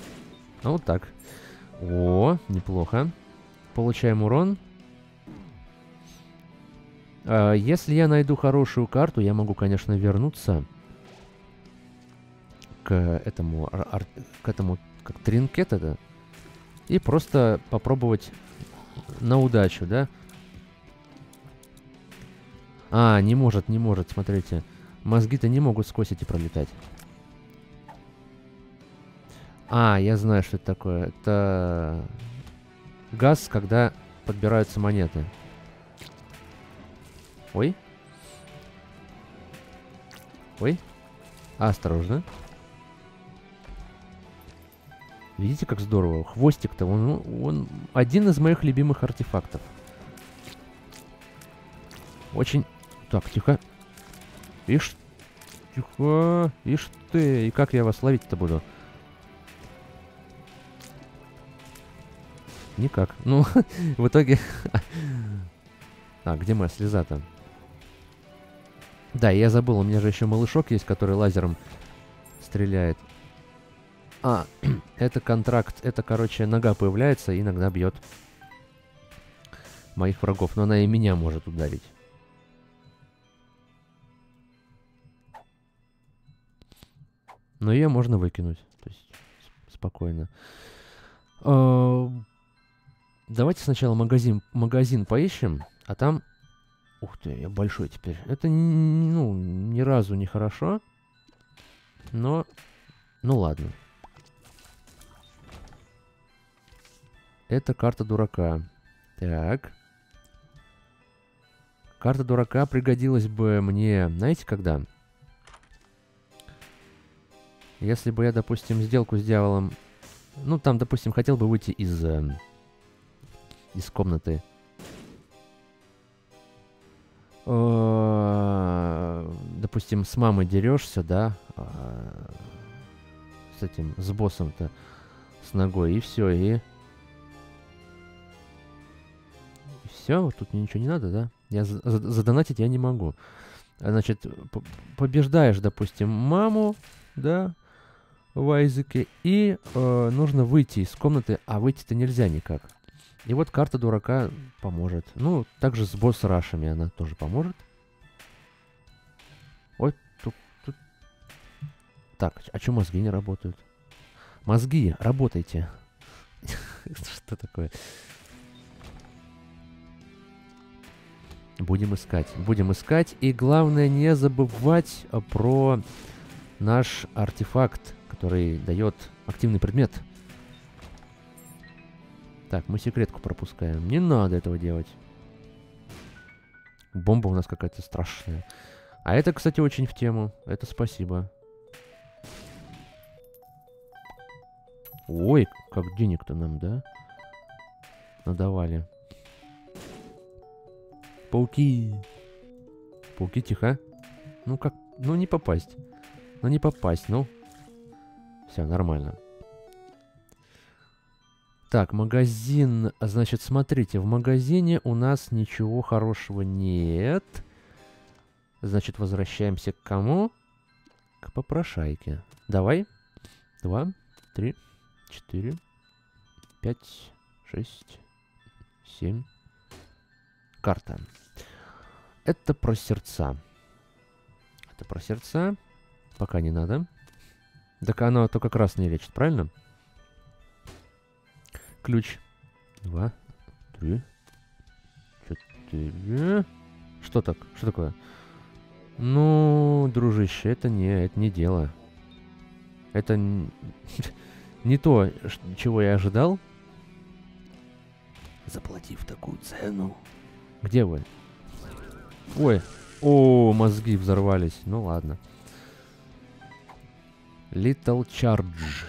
А вот так. О, неплохо. Получаем урон. Если я найду хорошую карту, я могу, конечно, вернуться к этому как тринкет это, и просто попробовать... на удачу, да? А, не может, не может, смотрите. Мозги-то не могут сквозь эти пролетать. А, я знаю, что это такое. Это газ, когда подбираются монеты. Ой. Ой. Осторожно. Видите, как здорово? Хвостик-то, он один из моих любимых артефактов. Очень... Так, тихо. Ишь... Тихо... Ишь ты... И как я вас ловить-то буду? Никак. Ну, в итоге... Так, где моя слеза-то? Да, я забыл, у меня же еще малышок есть, который лазером стреляет. А, это контракт. Это, короче, нога появляется и иногда бьет моих врагов. Но она и меня может ударить. Но ее можно выкинуть. То есть, спокойно. Давайте сначала магазин поищем, а там... Ух ты, я большой теперь. Это, ну, ни разу не хорошо. Но... Ну ладно. Это карта дурака. Так. Карта дурака пригодилась бы мне... Знаете, когда? Если бы я, допустим, сделку с дьяволом... Ну, там, допустим, хотел бы выйти из комнаты. Допустим, с мамой дерешься, да? С этим, с боссом-то. С ногой. И все, и... Все, тут мне ничего не надо, да? Я задонатить я не могу. Значит, побеждаешь, допустим, маму, да, в Айзеке, и нужно выйти из комнаты, а выйти-то нельзя никак. И вот карта дурака поможет. Ну, также с босс-рашами она тоже поможет. Ой, тут... Так, а что мозги не работают? Мозги, работайте. Что такое? Будем искать. Будем искать. И главное, не забывать про наш артефакт, который дает активный предмет. Так, мы секретку пропускаем. Не надо этого делать. Бомба у нас какая-то страшная. А это, кстати, очень в тему. Это спасибо. Ой, как денег-то нам, да? Надавали. Пауки. Пауки, тихо. Ну как? Ну не попасть. Ну не попасть, ну. Все, нормально. Так, магазин. Значит, смотрите, в магазине у нас ничего хорошего нет. Значит, возвращаемся к кому? К попрошайке. Давай. 2, 3, 4, 5, 6, 7. Карта. Это про сердца. Это про сердца. Пока не надо. Так оно только красное лечит, правильно? Ключ. 2, 3, 4. Что так? Что такое? Ну, дружище, это не дело. Это не то, чего я ожидал. Заплатив такую цену. Где вы? Ой. О, мозги взорвались. Ну ладно. Little Charge.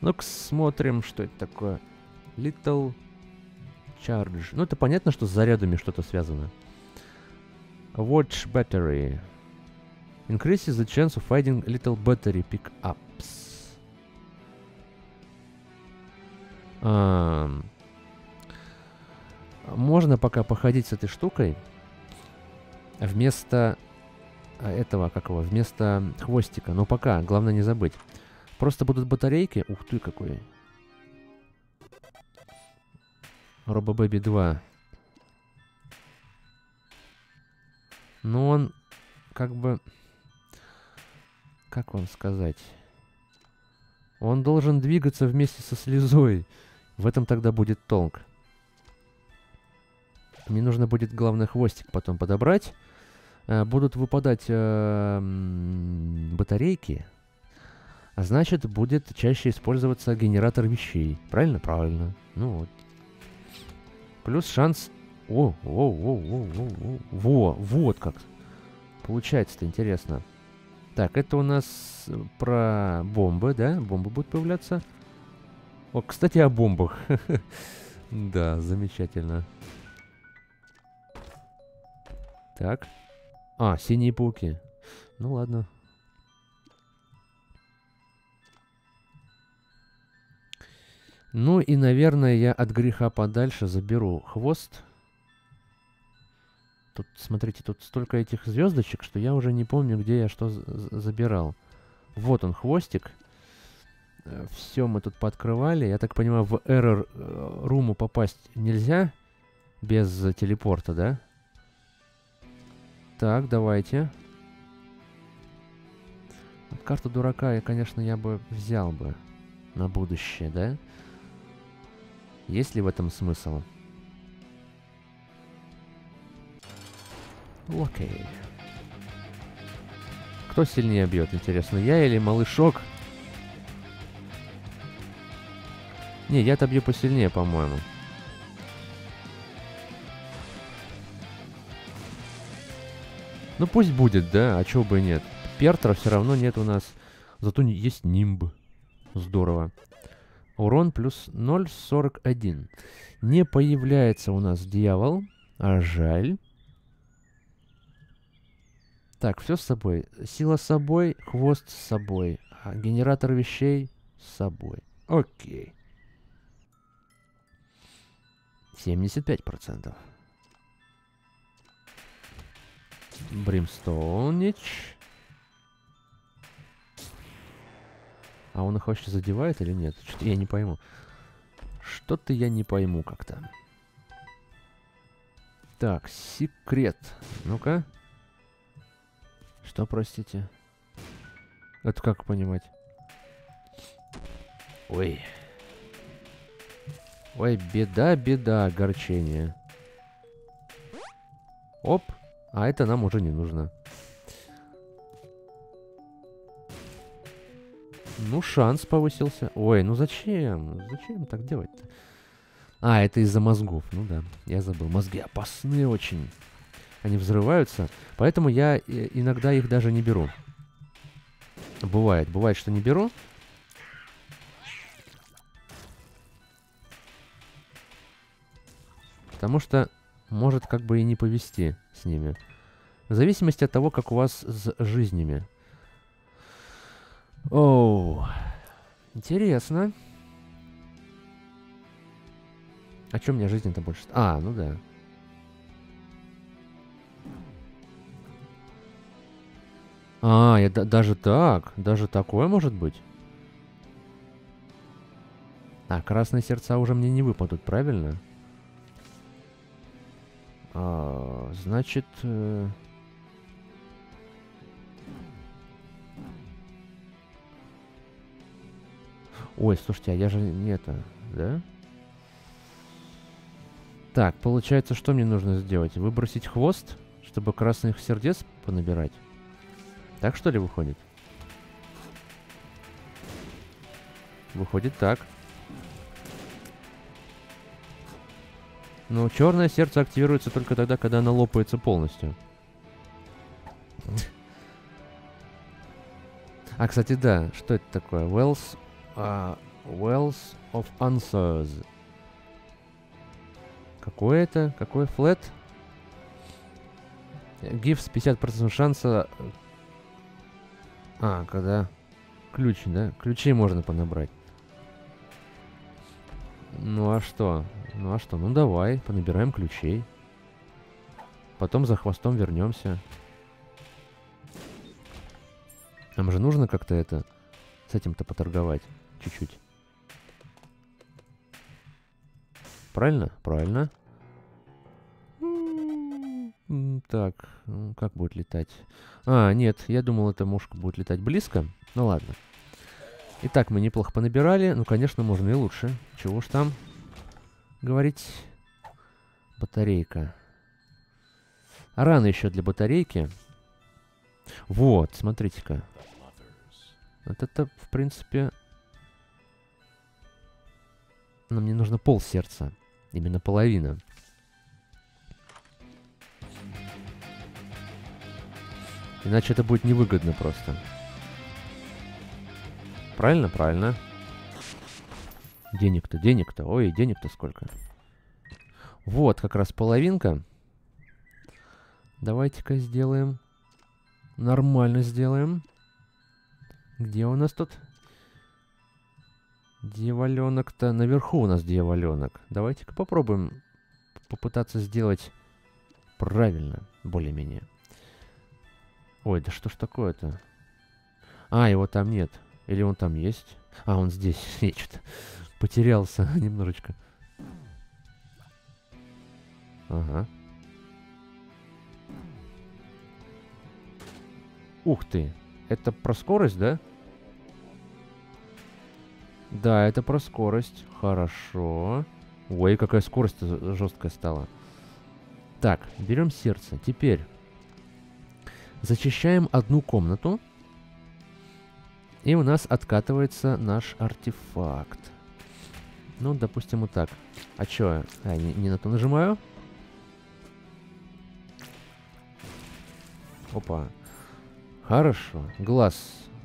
Ну-ка смотрим, что это такое. Little Charge. Ну, это понятно, что с зарядами что-то связано. Watch Battery. Increases the chance of finding little battery pickups. Можно пока походить с этой штукой. Вместо этого, какого? Вместо хвостика. Но пока, главное не забыть. Просто будут батарейки. Ух ты, какой. Робобэби 2. Но он как бы... Как вам сказать? Он должен двигаться вместе со слезой. В этом тогда будет толк. Мне нужно будет, главное, хвостик потом подобрать. Будут выпадать батарейки. А значит, будет чаще использоваться генератор вещей. Правильно? Правильно. Ну вот. Плюс шанс... Вот как. Получается-то интересно. Так, это у нас про бомбы, да? Бомбы будут появляться. О, кстати, о бомбах. Да, замечательно. Так. А, синие пауки. Ну ладно. Ну и, наверное, я от греха подальше заберу хвост. Тут, смотрите, тут столько этих звездочек, что я уже не помню, где я что забирал. Вот он, хвостик. Все мы тут пооткрывали. Я так понимаю, в эррор-руму попасть нельзя без телепорта, да? Так, давайте. Вот карту дурака, я, конечно, я бы взял на будущее, да? Есть ли в этом смысл? Окей. Кто сильнее бьет, интересно, я или малышок? Не, я-то бью посильнее, по-моему. Ну пусть будет, да, а чего бы и нет. Пертра все равно нет у нас. Зато есть нимб. Здорово. Урон плюс 0,41. Не появляется у нас дьявол. А жаль. Так, все с собой. Сила с собой, хвост с собой. А генератор вещей с собой. Окей. 75%. Бримстоунич. А он их вообще задевает или нет? Что-то я не пойму. Что-то я не пойму как-то. Так, секрет. Ну-ка. Что, простите? Это как понимать? Ой. Ой, беда, беда, огорчение. Оп. А это нам уже не нужно. Ну, шанс повысился. Ой, ну зачем? Зачем так делать-то? А, это из-за мозгов. Ну да, я забыл. Мозги опасны очень. Они взрываются. Поэтому я иногда их даже не беру. Бывает. Бывает, что не беру. Потому что может как бы и не повезти с ними. В зависимости от того, как у вас с жизнями. Оу. Интересно. О чем у меня жизнь-то больше? А, ну да. А, я даже так. Даже такое может быть. А, красные сердца уже мне не выпадут, правильно? А, значит... Ой, слушайте, а я же не это, да? Так, получается, что мне нужно сделать? Выбросить хвост, чтобы красных сердец понабирать? Так что ли выходит? Выходит так. Но черное сердце активируется только тогда, когда оно лопается полностью. А, кстати, да, что это такое? Wells of Answers. Какое это? Какой флэт? Gives 50% шанса... А, когда... Ключ, да? Ключи можно понабрать. Ну а что? Ну а что? Ну давай, понабираем ключей. Потом за хвостом вернемся. Нам же нужно как-то это... С этим-то поторговать. Чуть-чуть. Правильно? Правильно. Так, как будет летать? А, нет, я думал, эта мушка будет летать близко. Ну ладно. Итак, мы неплохо понабирали. Ну, конечно, можно и лучше. Чего уж там говорить. Батарейка. Рано еще для батарейки. Вот, смотрите-ка. Вот это, в принципе... Но мне нужно пол сердца. Именно половина. Иначе это будет невыгодно просто. Правильно? Правильно. Денег-то, денег-то. Ой, денег-то сколько. Вот, как раз половинка. Давайте-ка сделаем. Нормально сделаем. Где у нас тут? Дьяволёнок-то. Наверху у нас дьяволёнок. Давайте-ка попробуем попытаться сделать правильно, более-менее. Ой, да что ж такое-то? А, его там нет. Или он там есть? А, он здесь. Я что-то потерялся немножечко. Ага. Ух ты. Это про скорость, да? Да, это про скорость. Хорошо. Ой, какая скорость жесткая стала. Так, берем сердце. Теперь зачищаем одну комнату. И у нас откатывается наш артефакт. Ну, допустим, вот так. А чё? А, не на то нажимаю. Опа. Хорошо. Глаз.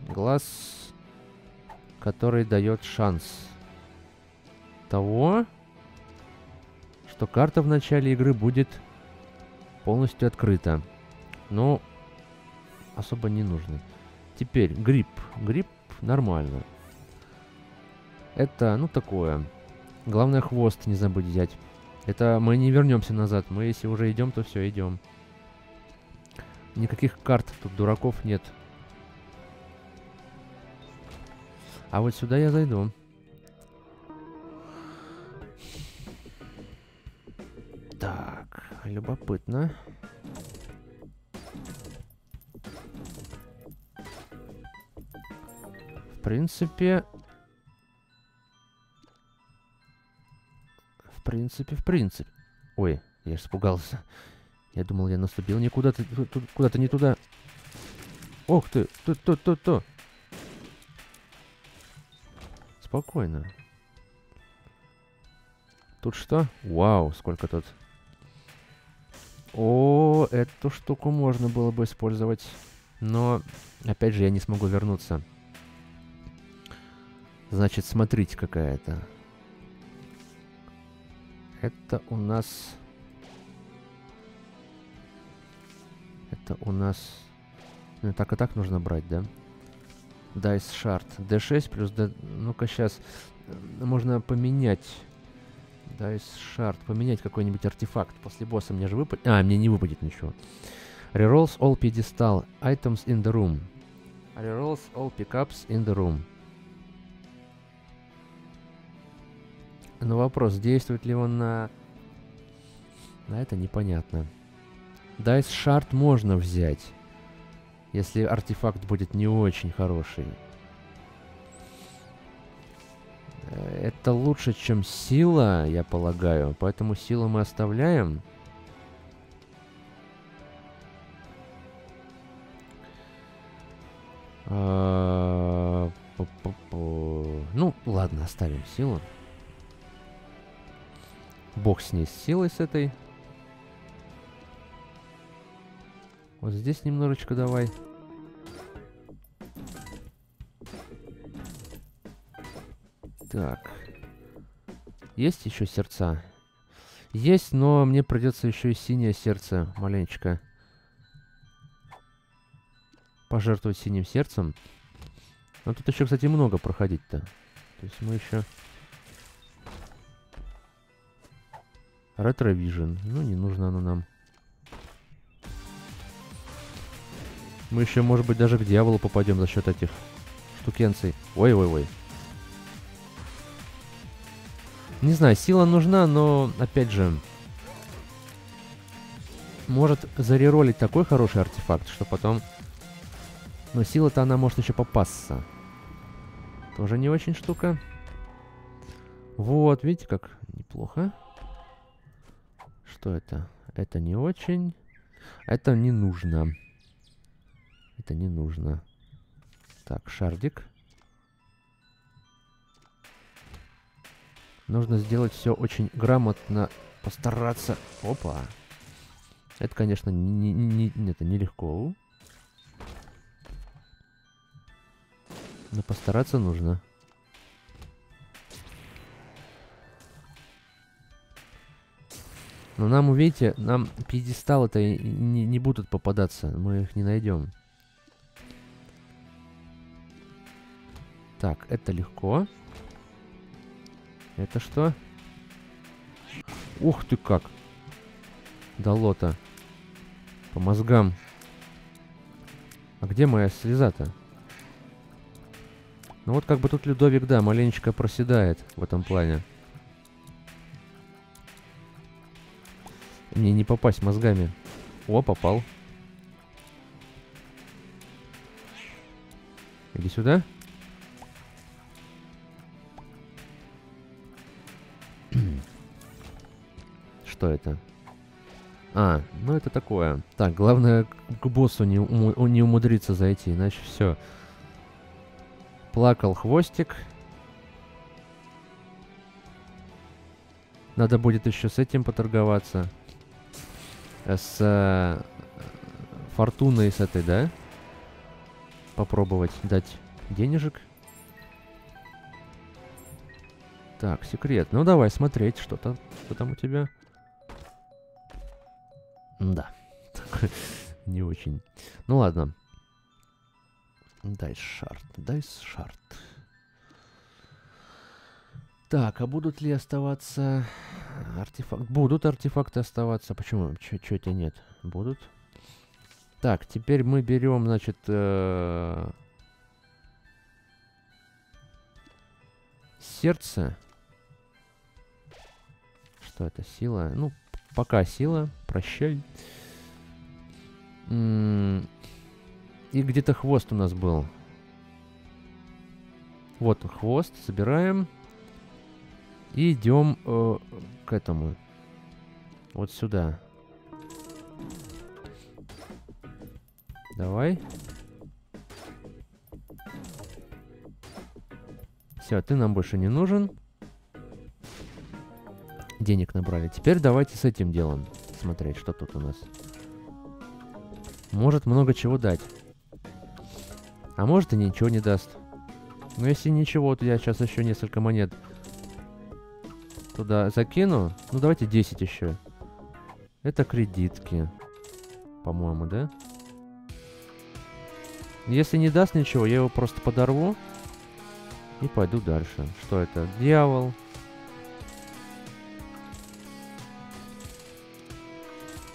Глаз... который дает шанс того, что карта в начале игры будет полностью открыта. Но особо не нужно. Теперь гриб. Гриб нормально. Это, ну, такое. Главное, хвост не забыть взять. Это мы не вернемся назад. Мы, если уже идем, то все, идем. Никаких карт тут дураков нет. А вот сюда я зайду. Так, любопытно. В принципе. Ой, я же испугался. Я думал, я наступил никуда-то, куда-то не туда. Ох ты, тут. Спокойно. Тут что? Вау, сколько тут. О, эту штуку можно было бы использовать. Но, опять же, я не смогу вернуться. Значит, смотрите, какая это. Это у нас... Ну, так и так нужно брать, да? Дайс шард. D6 плюс D... Ну-ка, сейчас можно поменять. Дайс шард. Поменять какой-нибудь артефакт. После босса мне же выпадет... А, мне не выпадет ничего. Rerolls all pedestal items in the room. Rerolls all pickups in the room. Но вопрос, действует ли он на... На это непонятно. Дайс шард можно взять. Если артефакт будет не очень хороший. Это лучше, чем сила, я полагаю. Поэтому силу мы оставляем. Ну, ладно, оставим силу. Бог с ней, с силой с этой. Вот здесь немножечко давай. Так. Есть еще сердца? Есть, но мне придется еще и синее сердце маленечко пожертвовать синим сердцем. Но тут еще, кстати, много проходить-то. То есть мы еще... Ретровижн. Ну, не нужно оно нам. Мы еще, может быть, даже к дьяволу попадем за счет этих штукенций. Ой-ой-ой. Не знаю, сила нужна, но, опять же, может зареролить такой хороший артефакт, что потом... Но сила-то она может еще попасться. Тоже не очень штука. Вот, видите, как неплохо. Что это? Это не очень. Это не нужно. Это не нужно. Так, шардик. Нужно сделать все очень грамотно. Постараться. Опа. Это, конечно, это нелегко. Но постараться нужно. Но нам, увидите, нам пьедесталы-то не будут попадаться. Мы их не найдем. Так, это легко. Это что? Ух ты как! Долота. По мозгам. А где моя слеза-то? Ну вот как бы тут Людовик, да, маленечко проседает в этом плане. Мне не попасть мозгами. О, попал. Иди сюда. Что это? А, ну это такое. Так, главное к боссу не умудриться зайти, иначе все. Плакал хвостик. Надо будет еще с этим поторговаться. С фортуной, с этой, да? Попробовать дать денежек. Так, секрет. Ну давай смотреть, что там у тебя. Да. Не очень. Ну ладно. Дай шарт, дай шарт. Так, а будут ли оставаться артефакты? Будут артефакты оставаться. Почему? Чего это нет? Будут. Так, теперь мы берем, значит, сердце. Что это? Сила. Ну, пока сила. Прощай. И где-то хвост у нас был. Вот хвост. Собираем. И идем к этому. Вот сюда. Давай. Все, ты нам больше не нужен. Денег набрали. Теперь давайте с этим делом смотреть, что тут у нас. Может много чего дать. А может и ничего не даст. Но если ничего, то я сейчас еще несколько монет туда закину. Ну, давайте 10 еще. Это кредитки. По-моему, да? Если не даст ничего, я его просто подорву. И пойду дальше. Что это? Дьявол.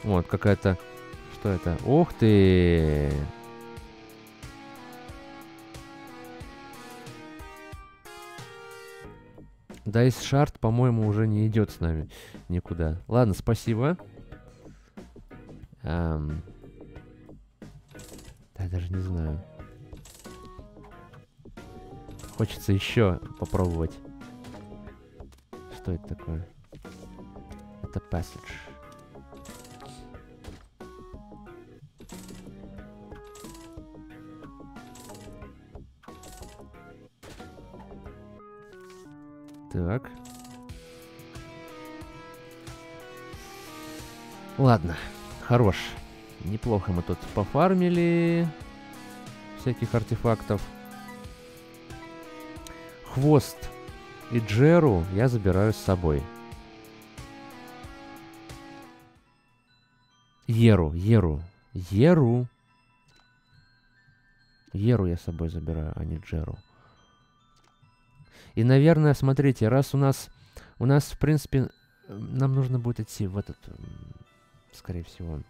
Вот, какая-то... Что это? Ух ты! Дайс шарт, по-моему, уже не идет с нами никуда. Ладно, спасибо. Я даже не знаю. Хочется еще попробовать. Что это такое? Это passage. Так. Ладно. Хорош. Неплохо мы тут пофармили всяких артефактов. Хвост и Джеру я забираю с собой. Еру я с собой забираю, а не Джеру. И, наверное, смотрите, раз у нас, в принципе, нам нужно будет идти в этот, скорее всего.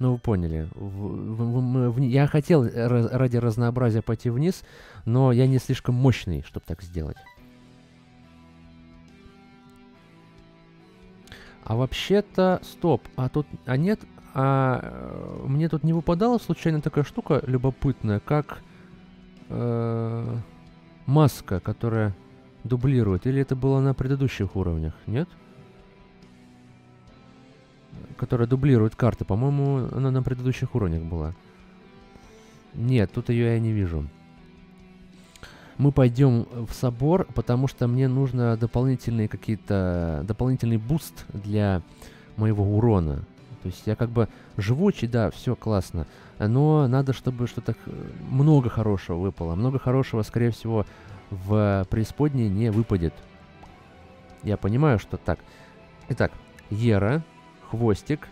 Ну, вы поняли. Я хотел ради разнообразия пойти вниз, но я не слишком мощный, чтобы так сделать. А вообще-то, стоп, а тут, а нет, а мне тут не выпадала случайно такая штука любопытная, как... маска, которая дублирует? Или это было на предыдущих уровнях? Нет? Которая дублирует карты. По-моему, она на предыдущих уровнях была. Нет, тут ее я не вижу. Мы пойдем в собор, потому что мне нужно дополнительные какие-то... Дополнительный буст для моего урона. То есть я как бы живучий, да, все классно. Но надо, чтобы что-то много хорошего выпало. Много хорошего, скорее всего, в преисподней не выпадет. Я понимаю, что так. Итак, Ера, хвостик,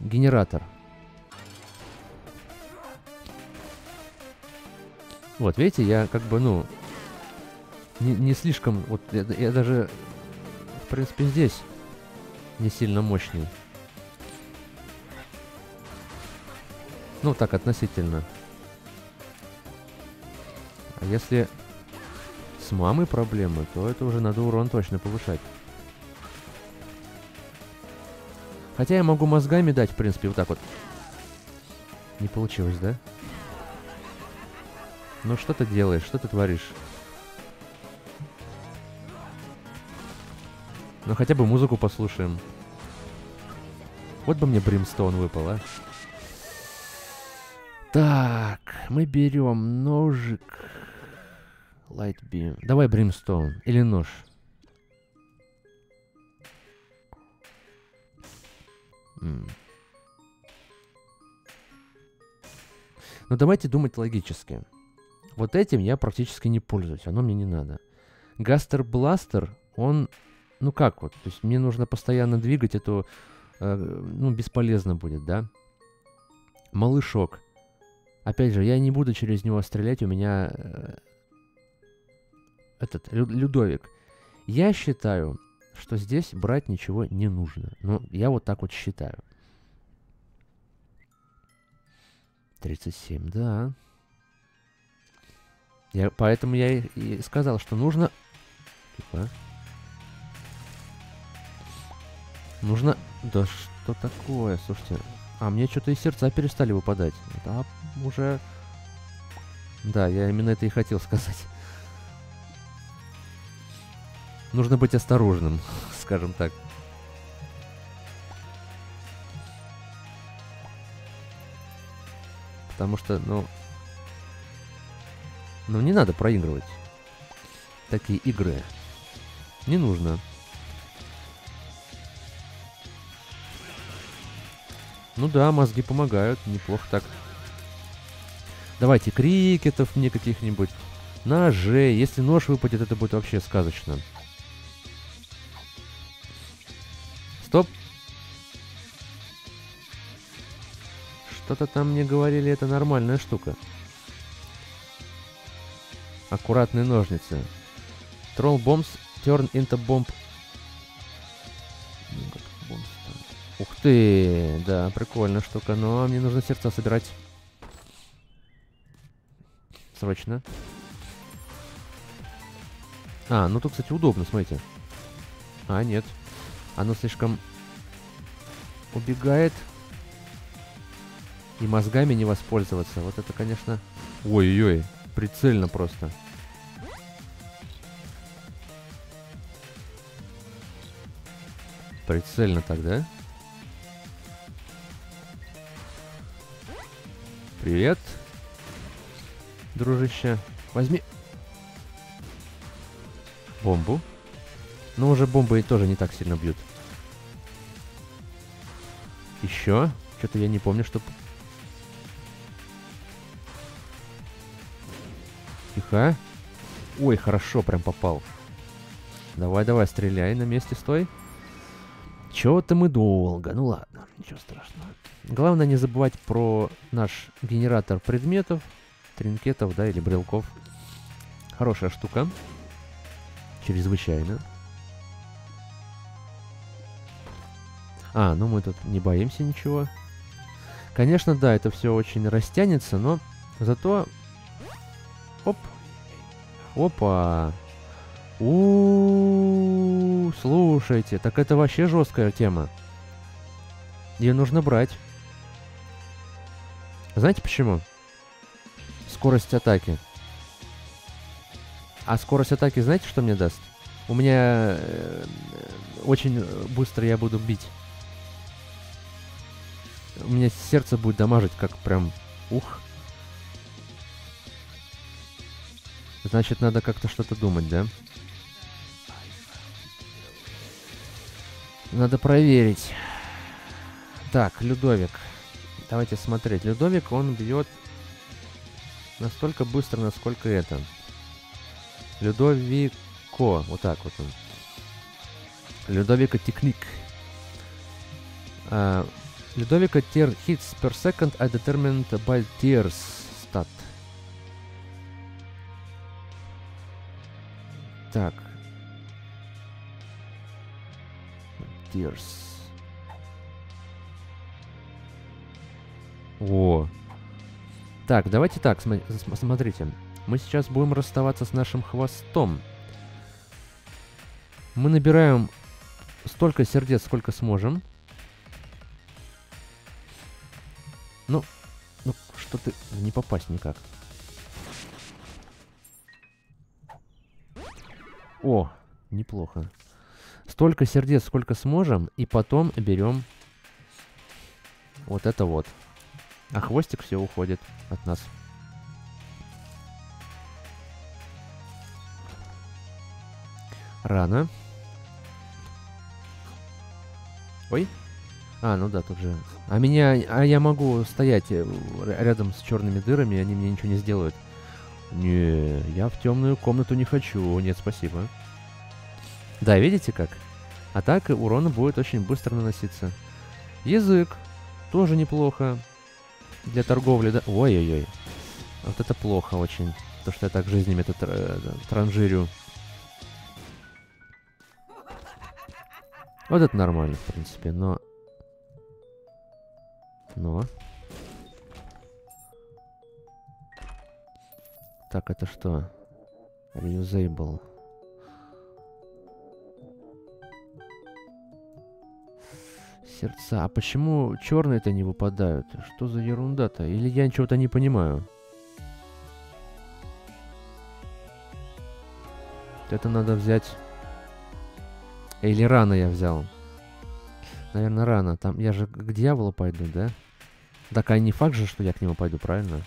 генератор. Вот, видите, я как бы, ну, не слишком... Вот я даже, в принципе, здесь не сильно мощный. Ну, так, относительно. А если с мамой проблемы, то это уже надо урон точно повышать. Хотя я могу мозгами дать, в принципе, вот так вот. Не получилось, да? Ну, что ты делаешь? Что ты творишь? Ну, хотя бы музыку послушаем. Вот бы мне Бримстоун выпал, а? Так, мы берем ножик. Light beam. Давай Бримстоун. Или нож. Но давайте думать логически. Вот этим я практически не пользуюсь. Оно мне не надо. Гастер-бластер, он... Ну как вот? То есть мне нужно постоянно двигать эту... ну, бесполезно будет, да? Малышок. Опять же, я не буду через него стрелять. У меня... этот... Людовик. Я считаю, что здесь брать ничего не нужно. Ну, я вот так вот считаю. 37, да... Поэтому я и сказал, что нужно... Типа... Нужно... Да что такое, слушайте. А, мне что-то из сердца перестали выпадать. Да, уже... Да, я именно это и хотел сказать. Нужно быть осторожным, скажем так. Потому что, ну... Но не надо проигрывать такие игры. Не нужно. Ну да, мозги помогают. Неплохо так. Давайте крикетов мне каких-нибудь. Ножей. Если нож выпадет, это будет вообще сказочно. Стоп. Что-то там мне говорили, это нормальная штука. Аккуратные ножницы. Troll bombs turn into bomb. Ух ты! Да, прикольная штука. Но мне нужно сердца собирать. Срочно. А, ну тут, кстати, удобно, смотрите. А, нет. Оно слишком убегает. И мозгами не воспользоваться. Вот это, конечно... Ой-ой-ой. Прицельно просто. Прицельно тогда. Привет, дружище. Возьми бомбу. Но уже бомбы тоже не так сильно бьют. Еще. Что-то я не помню, что... Тихо. Ой, хорошо, прям попал. Давай-давай, стреляй, на месте стой. Чего-то мы долго. Ну ладно, ничего страшного. Главное не забывать про наш генератор предметов. Тринкетов, да, или брелков. Хорошая штука. Чрезвычайно. А, ну мы тут не боимся ничего. Конечно, да, это все очень растянется, но зато... Оп. Опа. У-у-у-у. Слушайте, так это вообще жесткая тема. Ее нужно брать. Знаете почему? Скорость атаки. А скорость атаки, знаете, что мне даст? У меня очень быстро я буду бить. У меня сердце будет дамажить, как прям... Ух. Значит, надо как-то что-то думать, да? Надо проверить. Так, Людовик. Давайте смотреть. Людовик, он бьет настолько быстро, насколько это. Людовико. Вот так вот он. Людовико Техник. Людовико tier hits per second are determined by tiers stat. Так. Tiers. О. Так, давайте так, смотрите. Мы сейчас будем расставаться с нашим хвостом. Мы набираем столько сердец, сколько сможем. Ну что ты... Не попасть никак. О, неплохо. Столько сердец, сколько сможем, и потом берем вот это вот. А хвостик все уходит от нас. Рано. Ой. А, ну да, тут же... А я могу стоять рядом с черными дырами, они мне ничего не сделают. Не, я в темную комнату не хочу. Нет, спасибо. Да, видите как? А так урон будет очень быстро наноситься. Язык. Тоже неплохо. Для торговли, да... Ой-ой-ой. Вот это плохо очень. То, что я так жизнями это транжирю. Вот это нормально, в принципе, но... Так, это что? Reusable. Сердца. А почему черные-то не выпадают? Что за ерунда-то? Или я чего-то не понимаю? Это надо взять... Или рано я взял. Наверное, рано. Там я же к дьяволу пойду, да? Так, а не факт же, что я к нему пойду, правильно?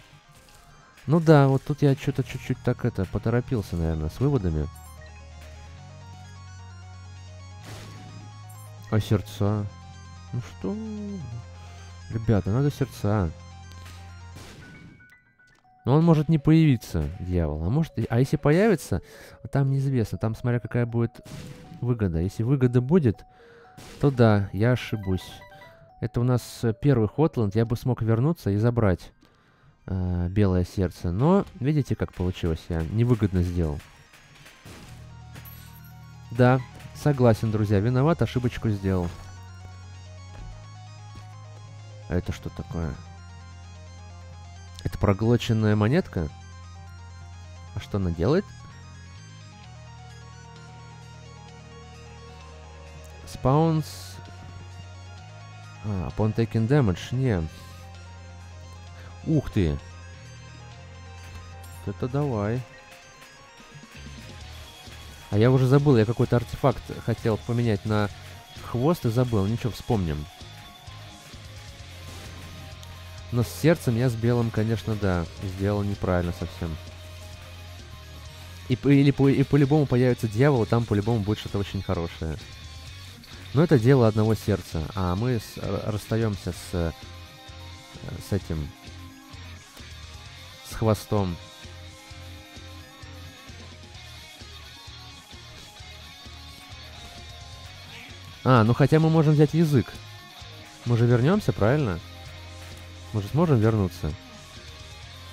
Ну да, вот тут я что-то чуть-чуть так это поторопился, наверное, с выводами. А сердца? Ну что? Ребята, надо сердца. Но он может не появиться, дьявол. А может... А если появится, там неизвестно. Там, смотря какая будет... выгода. Если выгода будет, то да, я ошибусь. Это у нас первый Хотланд. Я бы смог вернуться и забрать белое сердце. Но, видите, как получилось? Я невыгодно сделал. Да, согласен, друзья. Виноват, ошибочку сделал. А это что такое? Это проглоченная монетка? А что она делает? Спаунс. Upon taking damage. Не. Ух ты. Это давай. А я уже забыл. Я какой-то артефакт хотел поменять на хвост и забыл. Ничего, вспомним. Но с сердцем я с белым, конечно, да. Сделал неправильно совсем. И по-любому появится дьявол. И там по-любому будет что-то очень хорошее. Но это дело одного сердца, а мы расстаемся с этим, с хвостом. А, ну хотя мы можем взять язык. Мы же вернемся, правильно? Мы же сможем вернуться.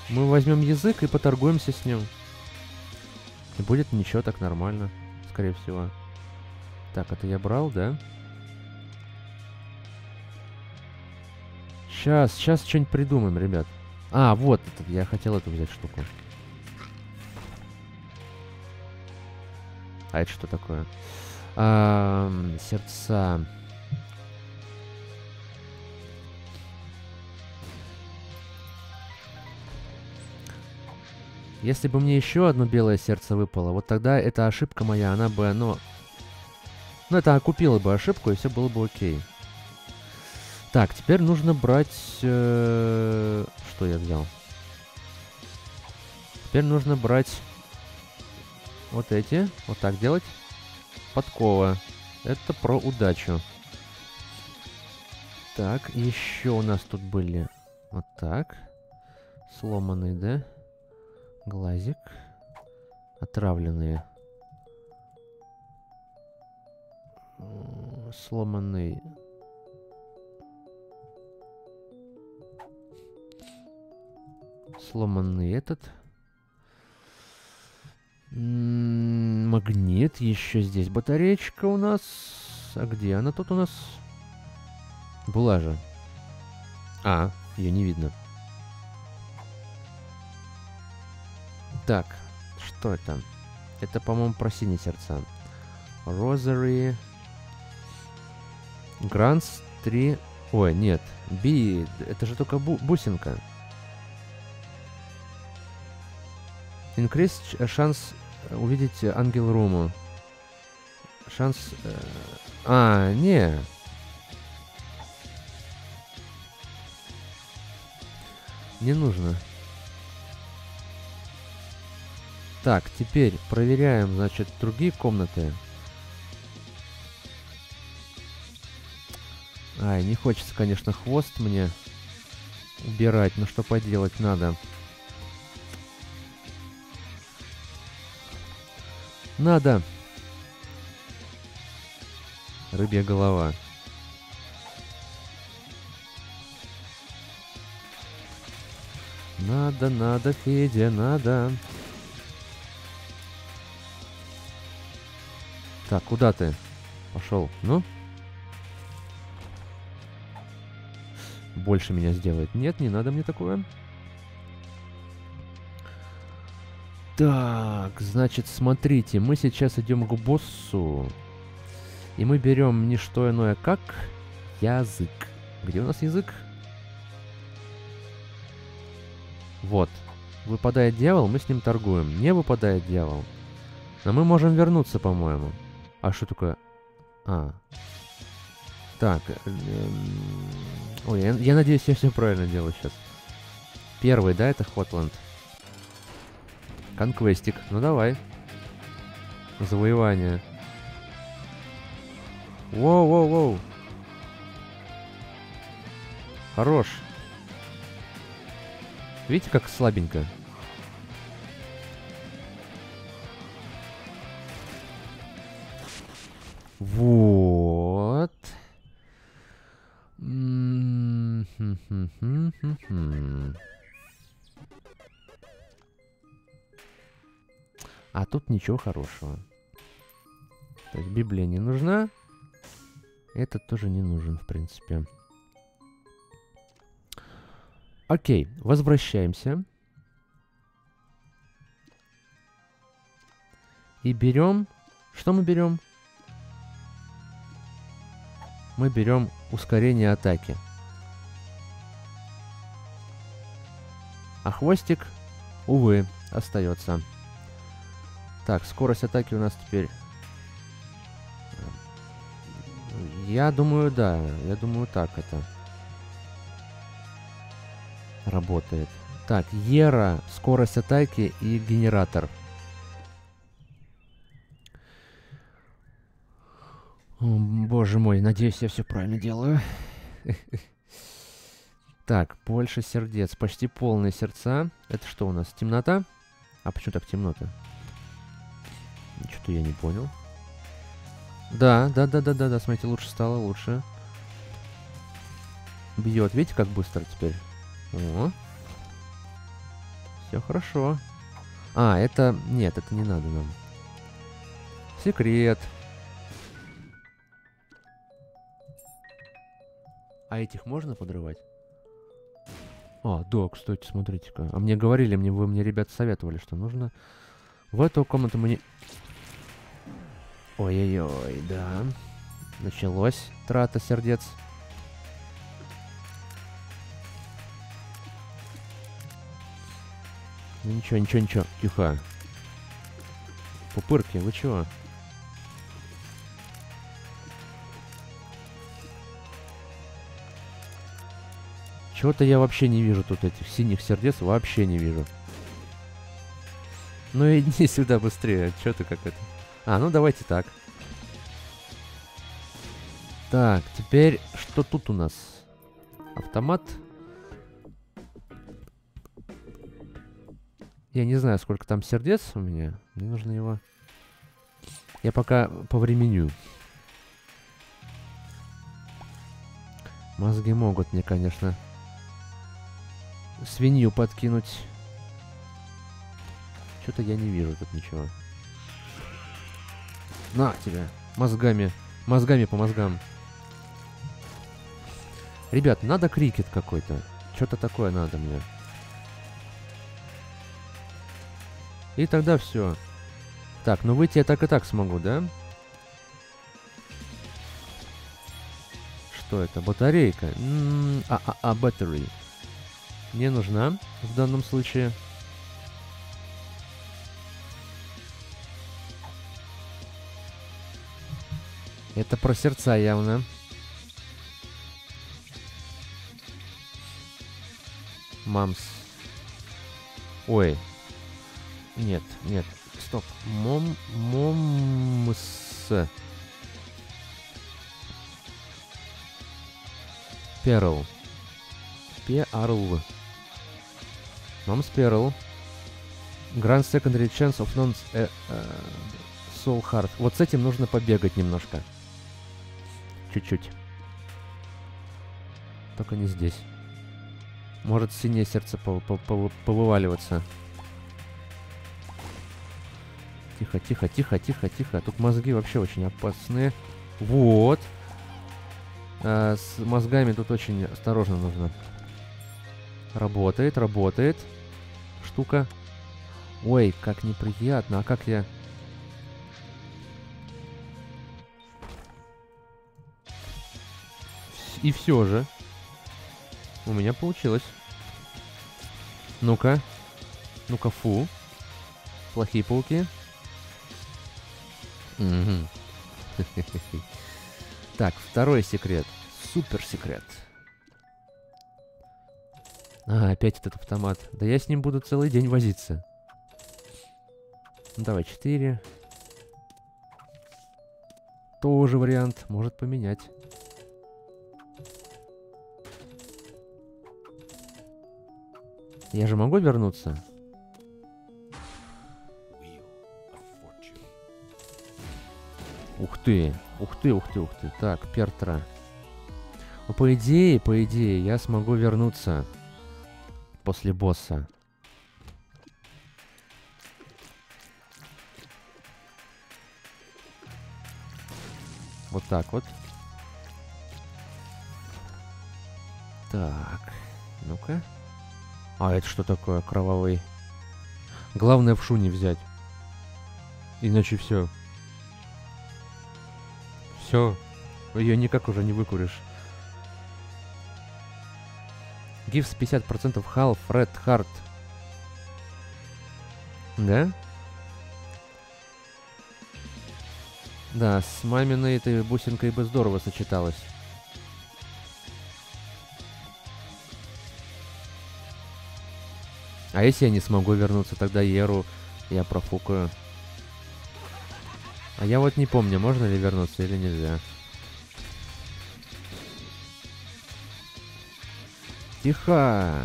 Мы возьмем язык и поторгуемся с ним. И будет ничего, так нормально, скорее всего. Так, это я брал, да? Сейчас что-нибудь придумаем, ребят. А, вот, я хотел эту взять штуку. А это что такое? Сердца. Если бы мне еще одно белое сердце выпало, вот тогда эта ошибка моя, она бы, ну, это окупило бы ошибку, и все было бы окей. Так, теперь нужно брать... Что я взял? Теперь нужно брать вот эти. Вот так делать. Подкова. Это про удачу. Так, еще у нас тут были... Вот так. Сломанные, да? Глазик. Отравленные. Сломанный... Сломанный этот. Магнит еще здесь. Батареечка у нас. А где она тут у нас? Была же. А, ее не видно. Так, что это? Это, по-моему, про синие сердца. Розари. Гранс 3. Ой, нет. Би. Это же только бусинка. Инкрис шанс увидеть ангел Руму. Шанс... не. Не нужно. Так, теперь проверяем, значит, другие комнаты. Ай, не хочется, конечно, хвост мне убирать, но что поделать надо. Надо. Рыбья голова. Надо, надо, Федя, надо. Так, куда ты? Пошел. Ну? Больше меня сделает. Нет, не надо мне такое. Так, значит, смотрите, мы сейчас идем к боссу, и мы берем не что иное, как язык. Где у нас язык? Вот. Выпадает дьявол, мы с ним торгуем. Не выпадает дьявол. Но мы можем вернуться, по-моему. А что такое? А. Так. Ой, я надеюсь, я все правильно делаю сейчас. Первый, да, это Хотланд. Конквестик. Ну давай. Завоевание. Воу-воу-воу. Хорош. Видите, как слабенько? Вот. А тут ничего хорошего. То есть Библия не нужна. Этот тоже не нужен, в принципе. Окей, возвращаемся. И берем... Что мы берем? Мы берем ускорение атаки. А хвостик, увы, остается. Так, скорость атаки у нас теперь... Я думаю, да. Я думаю, так это работает. Так, Ера, скорость атаки и генератор. О, боже мой, надеюсь, я все правильно делаю. Так, больше сердец. Почти полные сердца. Это что у нас? Темнота? А почему так темно-то? Что-то я не понял. Да, смотрите, лучше стало, лучше. Бьет, видите, как быстро теперь? О. Все хорошо. А, это... Нет, это не надо нам. Секрет. А этих можно подрывать? А, да, кстати, смотрите-ка. А мне говорили, вы мне, ребята, советовали, что нужно... В эту комнату мы не... Ой-ой-ой, да. Началось трата сердец. Ну ничего, ничего, ничего. Тихо. Пупырки, вы чего? Чего-то я вообще не вижу тут этих синих сердец, вообще не вижу. Ну иди сюда быстрее, что ты как это? А, ну давайте так. Так, теперь что тут у нас? Автомат. Я не знаю, сколько там сердец у меня. Мне нужно его... Я пока повременю. Мозги могут мне, конечно, свинью подкинуть. Что-то я не вижу тут ничего. На тебя! Мозгами. Мозгами по мозгам. Ребят, надо крикет какой-то. Что-то такое надо мне. И тогда все. Так, ну выйти я так и так смогу, да? Что это? Батарейка. Battery. Мне нужна в данном случае. Это про сердца явно. Мамс. Ой. Нет, нет, стоп. Мом-мом-с. Перл. Перл. Мамс Перл. Grand Secondary Chance of Non Soul Heart. Вот с этим нужно побегать немножко. Чуть-чуть. Только не здесь. Может синее сердце повываливаться. Тихо, тихо, тихо, тихо, тихо. Тут мозги вообще очень опасные. Вот. А с мозгами тут очень осторожно нужно. Работает, работает. Штука. Ой, как неприятно. А как я... И все же. У меня получилось. Ну-ка. Ну-ка, фу. Плохие пауки. Так, второй секрет. Супер секрет. А, опять этот автомат. Да я с ним буду целый день возиться. Ну, давай, 4. Тоже вариант. Может поменять. Я же могу вернуться? Ух ты, ух ты, ух ты, ух ты. Так, Пертра. Ну, по идее, я смогу вернуться после босса. Вот так вот. Так, ну-ка. А это что такое, кровавый? Главное в шуне взять. Иначе все. Все, ее никак уже не выкуришь. Gives 50% half red heart. Да? Да, с маминой этой бусинкой бы здорово сочеталось. А если я не смогу вернуться, тогда Еру я профукаю. А я вот не помню, можно ли вернуться или нельзя. Тихо!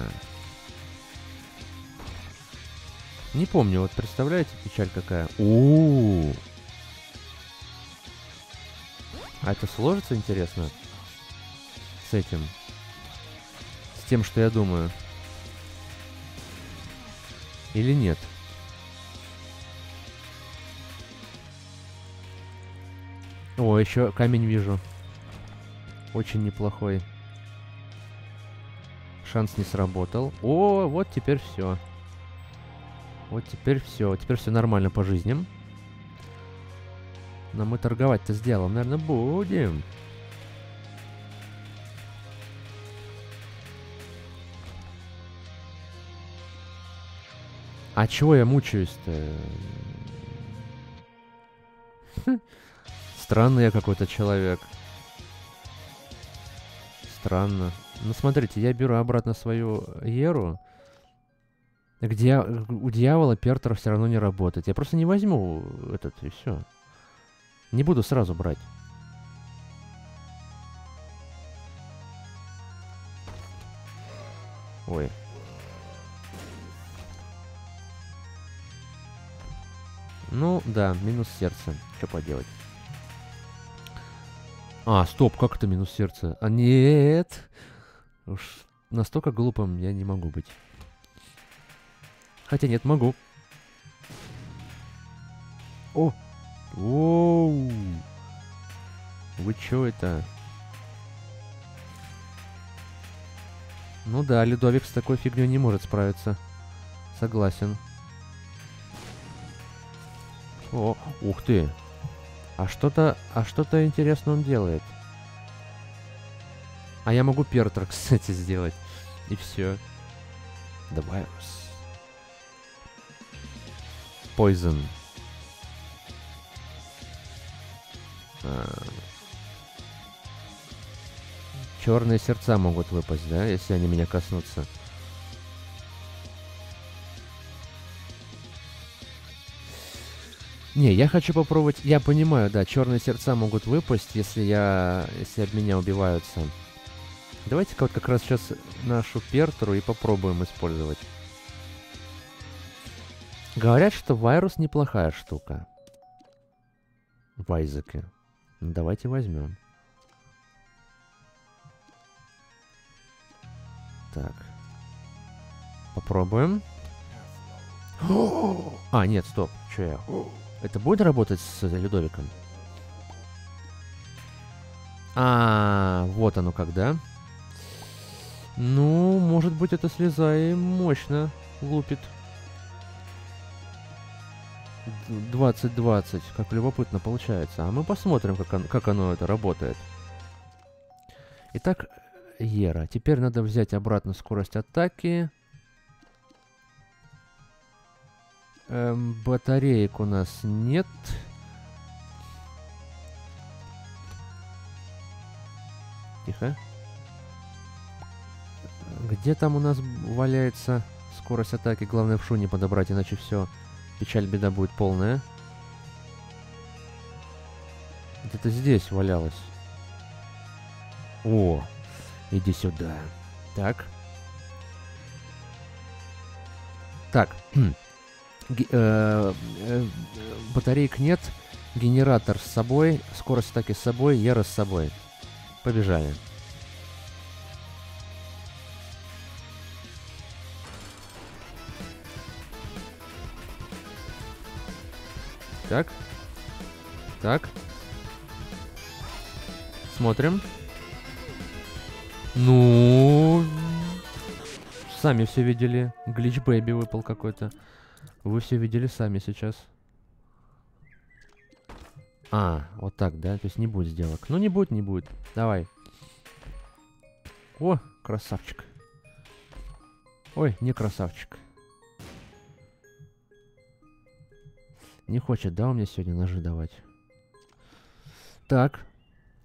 Не помню, вот представляете, печаль какая? У-у-у! А это сложится, интересно? С этим? С тем, что я думаю? Или нет? О, еще камень вижу. Очень неплохой. Шанс не сработал. О, вот теперь все. Вот теперь все. Теперь все нормально по жизням. Но мы торговать-то сделаем, наверное, будем. А чего я мучаюсь-то? Странный я какой-то человек. Странно. Ну, смотрите, я беру обратно свою Еру. У дьявола Пертер все равно не работает. Я просто не возьму этот, и все. Не буду сразу брать. Ой. Ну, да, минус сердце. Что поделать? А, стоп, как это минус сердце? А, нет! Уж настолько глупым я не могу быть. Хотя нет, могу. О! Оу! Вы чё это? Ну да, Людовик с такой фигней не может справиться. Согласен. О, ух ты! А что-то интересное он делает. А я могу Пертер, кстати, сделать. И все. The virus. Poison. Черные сердца могут выпасть, да, если они меня коснутся. Не, я хочу попробовать. Я понимаю, да, черные сердца могут выпасть, если от меня убиваются. Давайте-ка вот как раз сейчас нашу Пертеру и попробуем использовать. Говорят, что вирус неплохая штука. В Айзеке. Ну, давайте возьмем. Так. Попробуем. А, нет, стоп. Че я? Это будет работать с Людовиком? А, вот оно когда. Ну, может быть, эта слеза и мощно лупит. 20-20. Как любопытно получается. А мы посмотрим, как оно это работает. Итак, Ера. Теперь надо взять обратно скорость атаки. Батареек у нас нет. Тихо. Где там у нас валяется скорость атаки? Главное, в шуне подобрать, иначе все. Печаль, беда будет полная. Где-то здесь валялось. О, иди сюда. Так. Так. Батареек нет. Генератор с собой. Скорость атаки с собой. Яра с собой. Побежали. Так. Так. Смотрим. Ну... Сами все видели. Глич Бэйби выпал какой-то. Вы все видели сами сейчас. А, вот так, да? То есть не будет сделок. Ну, не будет, не будет. Давай. О, красавчик. Ой, не красавчик. Не хочет, да, у меня сегодня ножи давать. Так.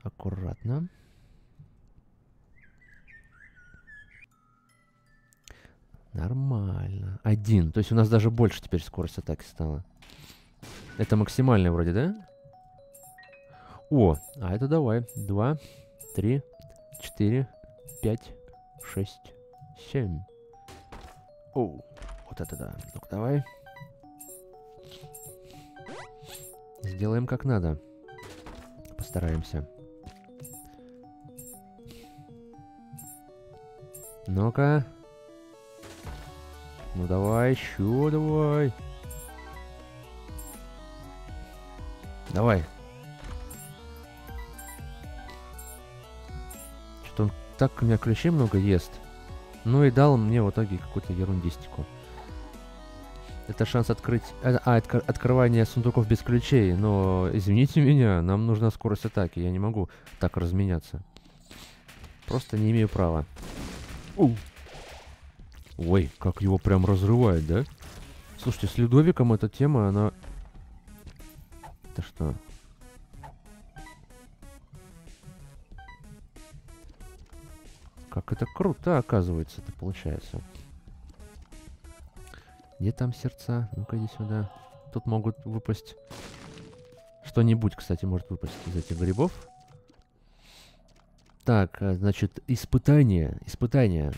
Аккуратно. Нормально. Один. То есть у нас даже больше теперь скорость атаки стала. Это максимальная вроде, да? О, а это давай. 2, 3, 4, 5, 6, 7. О, вот это да. Ну-ка, давай. Сделаем как надо. Постараемся. Ну-ка. Ну давай, еще давай. Давай. Что-то он так у меня клещей много ест. Ну и дал мне в итоге какую-то ерундистику. Это шанс открыть... А, открывание сундуков без ключей. Но, извините меня, нам нужна скорость атаки. Я не могу так разменяться. Просто не имею права. Ой, как его прям разрывает, да? Слушайте, с Людовиком эта тема, она... Это что? Как это круто, оказывается, это получается. Где там сердца? Ну-ка, иди сюда. Тут могут выпасть... Что-нибудь, кстати, может выпасть из этих грибов. Так, значит, испытание. Испытание.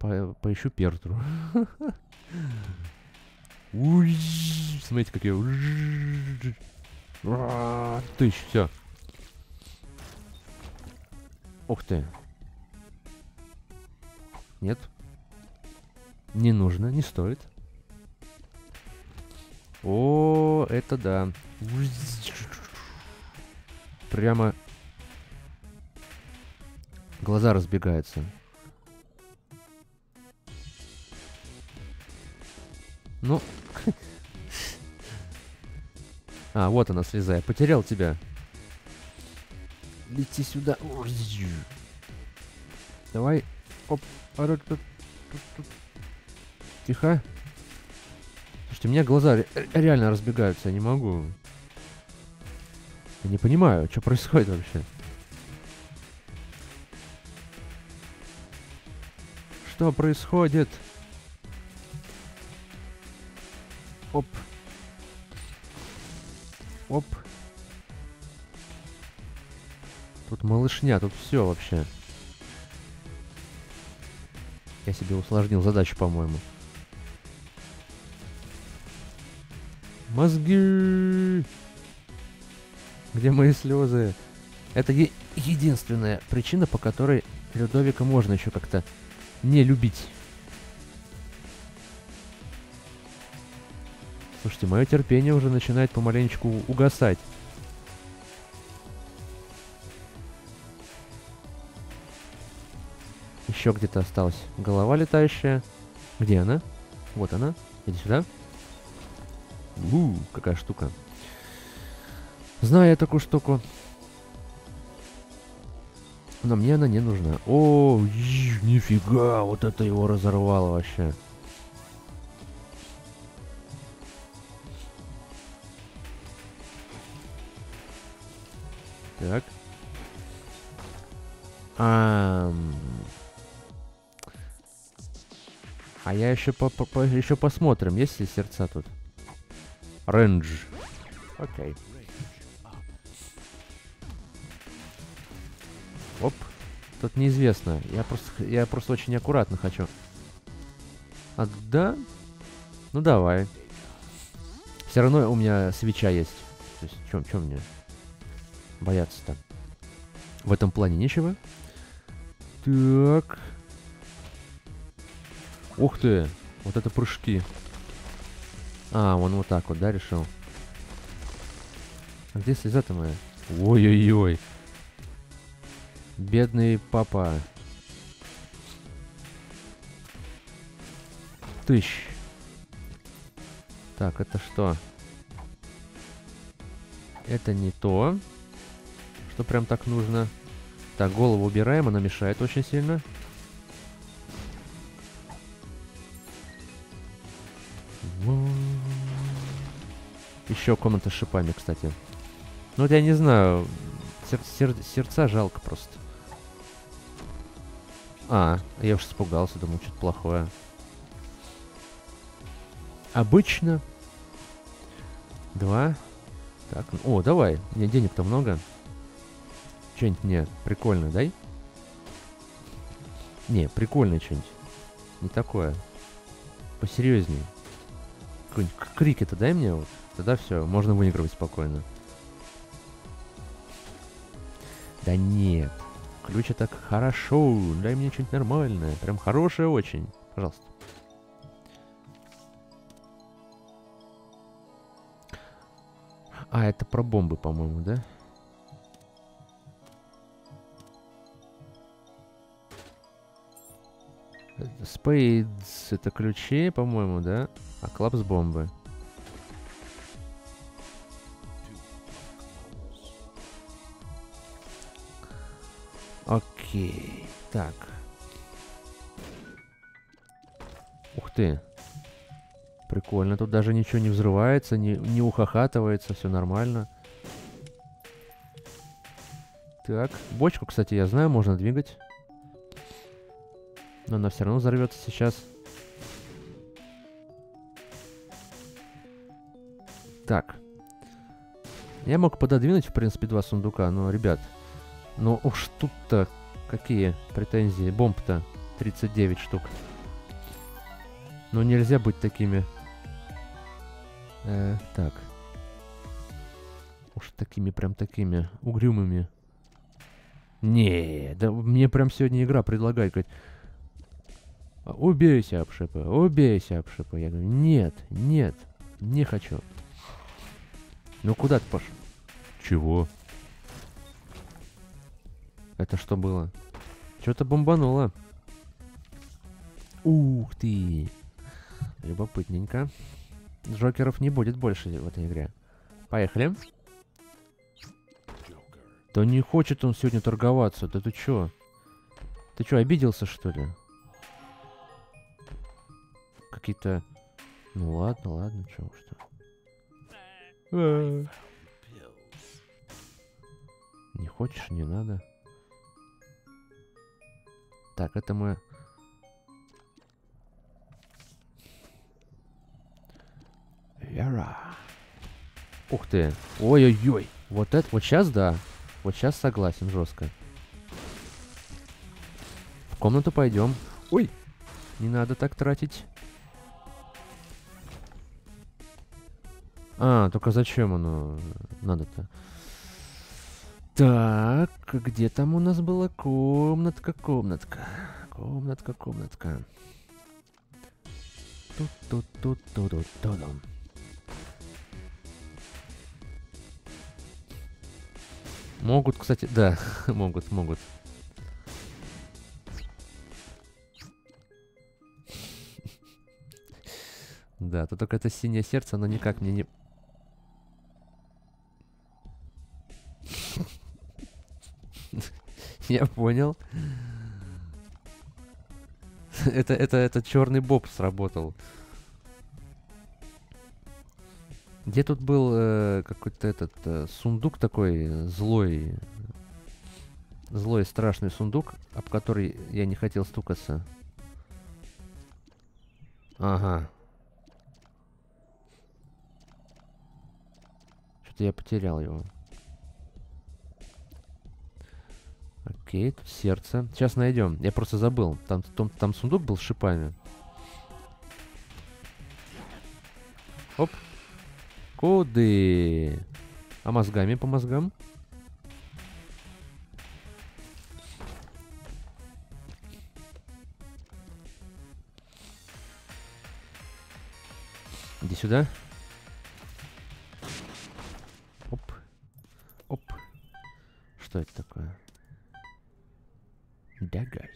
Поищу пертру. Смотрите, как я... Тыщ, все. Ух ты. Нет. Не нужно, не стоит. О, это да. Прямо... Глаза разбегаются. Ну... А, вот она, слезая. Потерял тебя. Лети сюда. Давай. Оп. Тихо. Слушайте, у меня глаза реально разбегаются. Я не могу. Я не понимаю, что происходит вообще. Что происходит? Оп. Оп. Тут малышня, тут все вообще. Я себе усложнил задачу, по-моему. Мозги! Где мои слезы? Это единственная причина, по которой Людовика можно еще как-то не любить. Слушайте, мое терпение уже начинает помаленечку угасать. Еще где-то осталась голова летающая. Где она? Вот она. Иди сюда. Какая штука. Знаю я такую штуку. Но мне она не нужна. О, нифига, вот это его разорвало вообще. Так. А я еще еще посмотрим, есть ли сердца тут. Рейндж. Окей. Оп. Тут неизвестно. Я просто очень аккуратно хочу. А да? Ну давай. Все равно у меня свеча есть. То есть, чем мне бояться-то? В этом плане нечего. Так. Ух ты! Вот это прыжки. А, он вот так вот, да, решил? А где слеза-то моя? Ой-ой-ой. Бедный папа. Тыщ. Так, это что? Это не то, что прям так нужно. Так, голову убираем, она мешает очень сильно. Еще комната с шипами, кстати. Ну вот я не знаю. Сердца жалко просто. А, я уж испугался, думал, что-то плохое. Обычно. Два. Так, о, давай. Мне денег-то много. Что-нибудь мне прикольное дай. Не, прикольное что-нибудь. Не такое. Посерьезнее. Какой-нибудь крик-то дай мне вот. Тогда все, можно выигрывать спокойно. Да нет. Ключ это хорошо. Дай мне что-нибудь нормальное. Прям хорошее очень. Пожалуйста. А, это про бомбы, по-моему, да? Спейдс это ключи, по-моему, да? А клапс бомбы. Окей, так. ты. Прикольно, тут даже ничего не взрывается, не ухахатывается, все нормально. Так, бочку, кстати, я знаю, можно двигать. Но она все равно взорвется сейчас. Так. Я мог пододвинуть, в принципе, два сундука, но, ребят, ну уж тут-то какие претензии. Бомб-то 39 штук. Ну нельзя быть такими. Так. Уж такими, прям такими угрюмыми. Не, да мне прям сегодня игра предлагает, говорит, убейся, обшипа. Я говорю, нет, нет, не хочу. Ну куда ты пошел? Чего? Это что было? Что-то бомбануло. Ух ты! Любопытненько. Джокеров не будет больше в этой игре. Поехали. Да не хочет он сегодня торговаться. Да ты чё? Ты чё, обиделся, что ли? Какие-то... Ну ладно, ладно, чё уж то. Не хочешь, не надо. Так, это мы... Вера. Ух ты. Ой-ой-ой. Вот это... Вот сейчас, да. Вот сейчас согласен жестко. В комнату пойдем. Ой. Не надо так тратить. А, только зачем оно надо-то? Так, где там у нас была комнатка, комнатка. Тут-тут-тут-тут-тут-тут-тут. Могут, кстати, да, могут. Да, тут только это синее сердце, оно никак мне не... Я понял. Это черный боб сработал. Где тут был какой-то этот сундук такой злой. Злой страшный сундук, об который я не хотел стукаться. Ага. Что-то я потерял его. Окей, тут сердце. Сейчас найдем. Я просто забыл. Там сундук был с шипами. Оп. Коды. А мозгами по мозгам? Иди сюда. Оп. Оп. Что это такое? Дагас.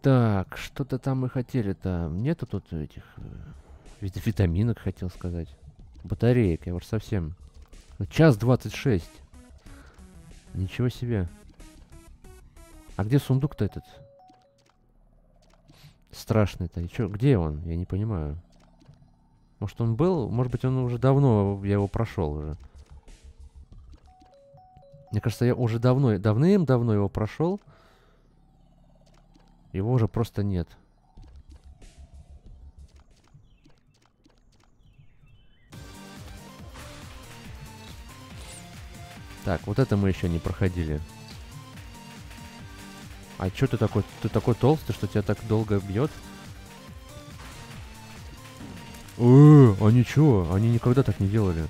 Так, что-то там мы хотели-то. Нету тут этих витаминок, хотел сказать. Батареек, я уж совсем. Час 26. Ничего себе. А где сундук-то этот? Страшный-то. И чё, где он? Я не понимаю. Может он был? Может быть он уже давно, я его прошел уже. Мне кажется, я уже давным-давно его прошел. Его уже просто нет. Так, вот это мы еще не проходили. А чё ты такой? Ты такой толстый, что тебя так долго бьет? Они чё? Они никогда так не делали.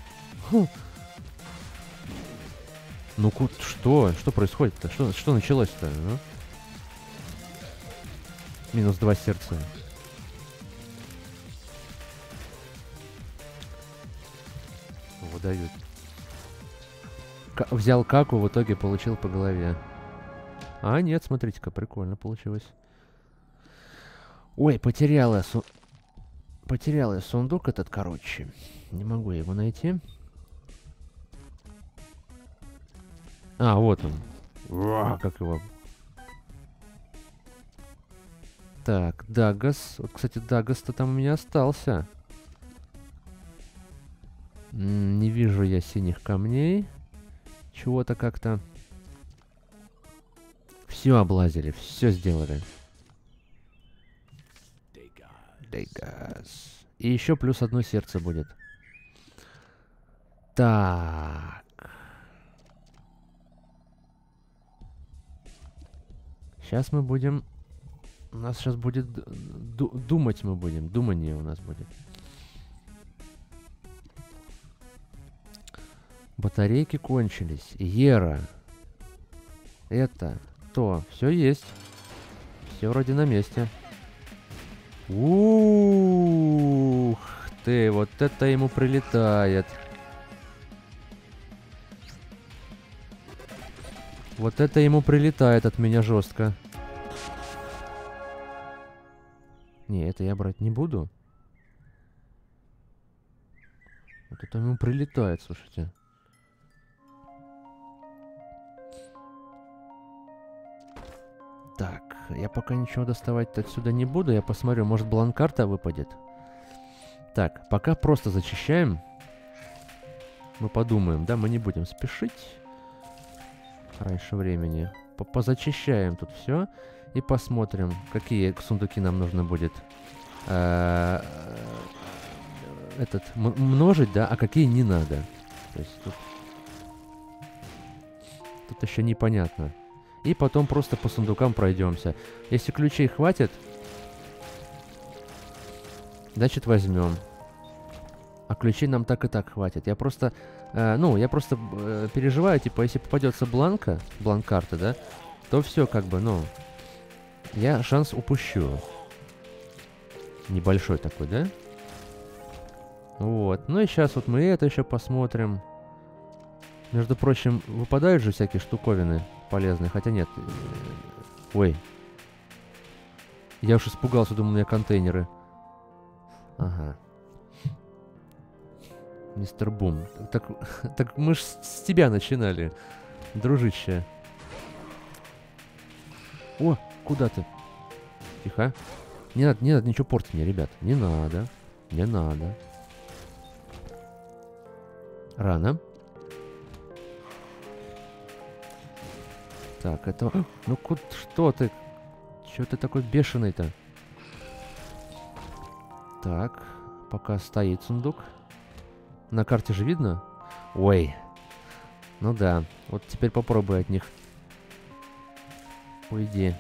Ну кут, что? Что происходит-то? Что началось-то? А? Минус 2 сердца. Выдают. Взял каку, в итоге получил по голове. А, нет, смотрите-ка, прикольно получилось. Ой, потерял я сундук этот, короче. Не могу я его найти. А, вот он. Как его? Так, Дагас. Вот, кстати, Дагас-то там у меня остался. Не вижу я синих камней. Чего-то как-то. Все облазили, все сделали. Дагас. И еще плюс одно сердце будет. Так. Сейчас мы будем... У нас сейчас будет... Думать мы будем. Думание у нас будет. Батарейки кончились. Ера. Это. То. Все есть. Все вроде на месте. Ух ты. Вот это ему прилетает. Вот это ему прилетает от меня жестко. Не, это я брать не буду. Вот это ему прилетает, слушайте. Так, я пока ничего доставать отсюда не буду. Я посмотрю, может, бланкарта выпадет. Так, пока просто зачищаем. Мы подумаем, да, мы не будем спешить. Раньше времени. Позачищаем тут все и посмотрим, какие сундуки нам нужно будет этот множить, да, а какие не надо. То есть тут еще непонятно. И потом просто по сундукам пройдемся. Если ключей хватит, значит возьмем. А ключей нам так и так хватит. Я просто, переживаю, типа, если попадется бланкарта, да, то все, как бы, ну, я шанс упущу. Небольшой такой, да? Вот. Ну и сейчас вот мы это еще посмотрим. Между прочим, выпадают же всякие штуковины полезные, хотя нет. Ой. Я уж испугался, думал, у меня контейнеры. Ага. Мистер Бум. Так мы ж с тебя начинали, дружище. О, куда ты? Тихо. Не надо ничего портить мне, ребят. Не надо. Рано. Так, это... Ну, что ты? Чё ты такой бешеный-то? Так, пока стоит сундук. На карте же видно? Ой. Ну да. Вот теперь попробуй от них. Уйди.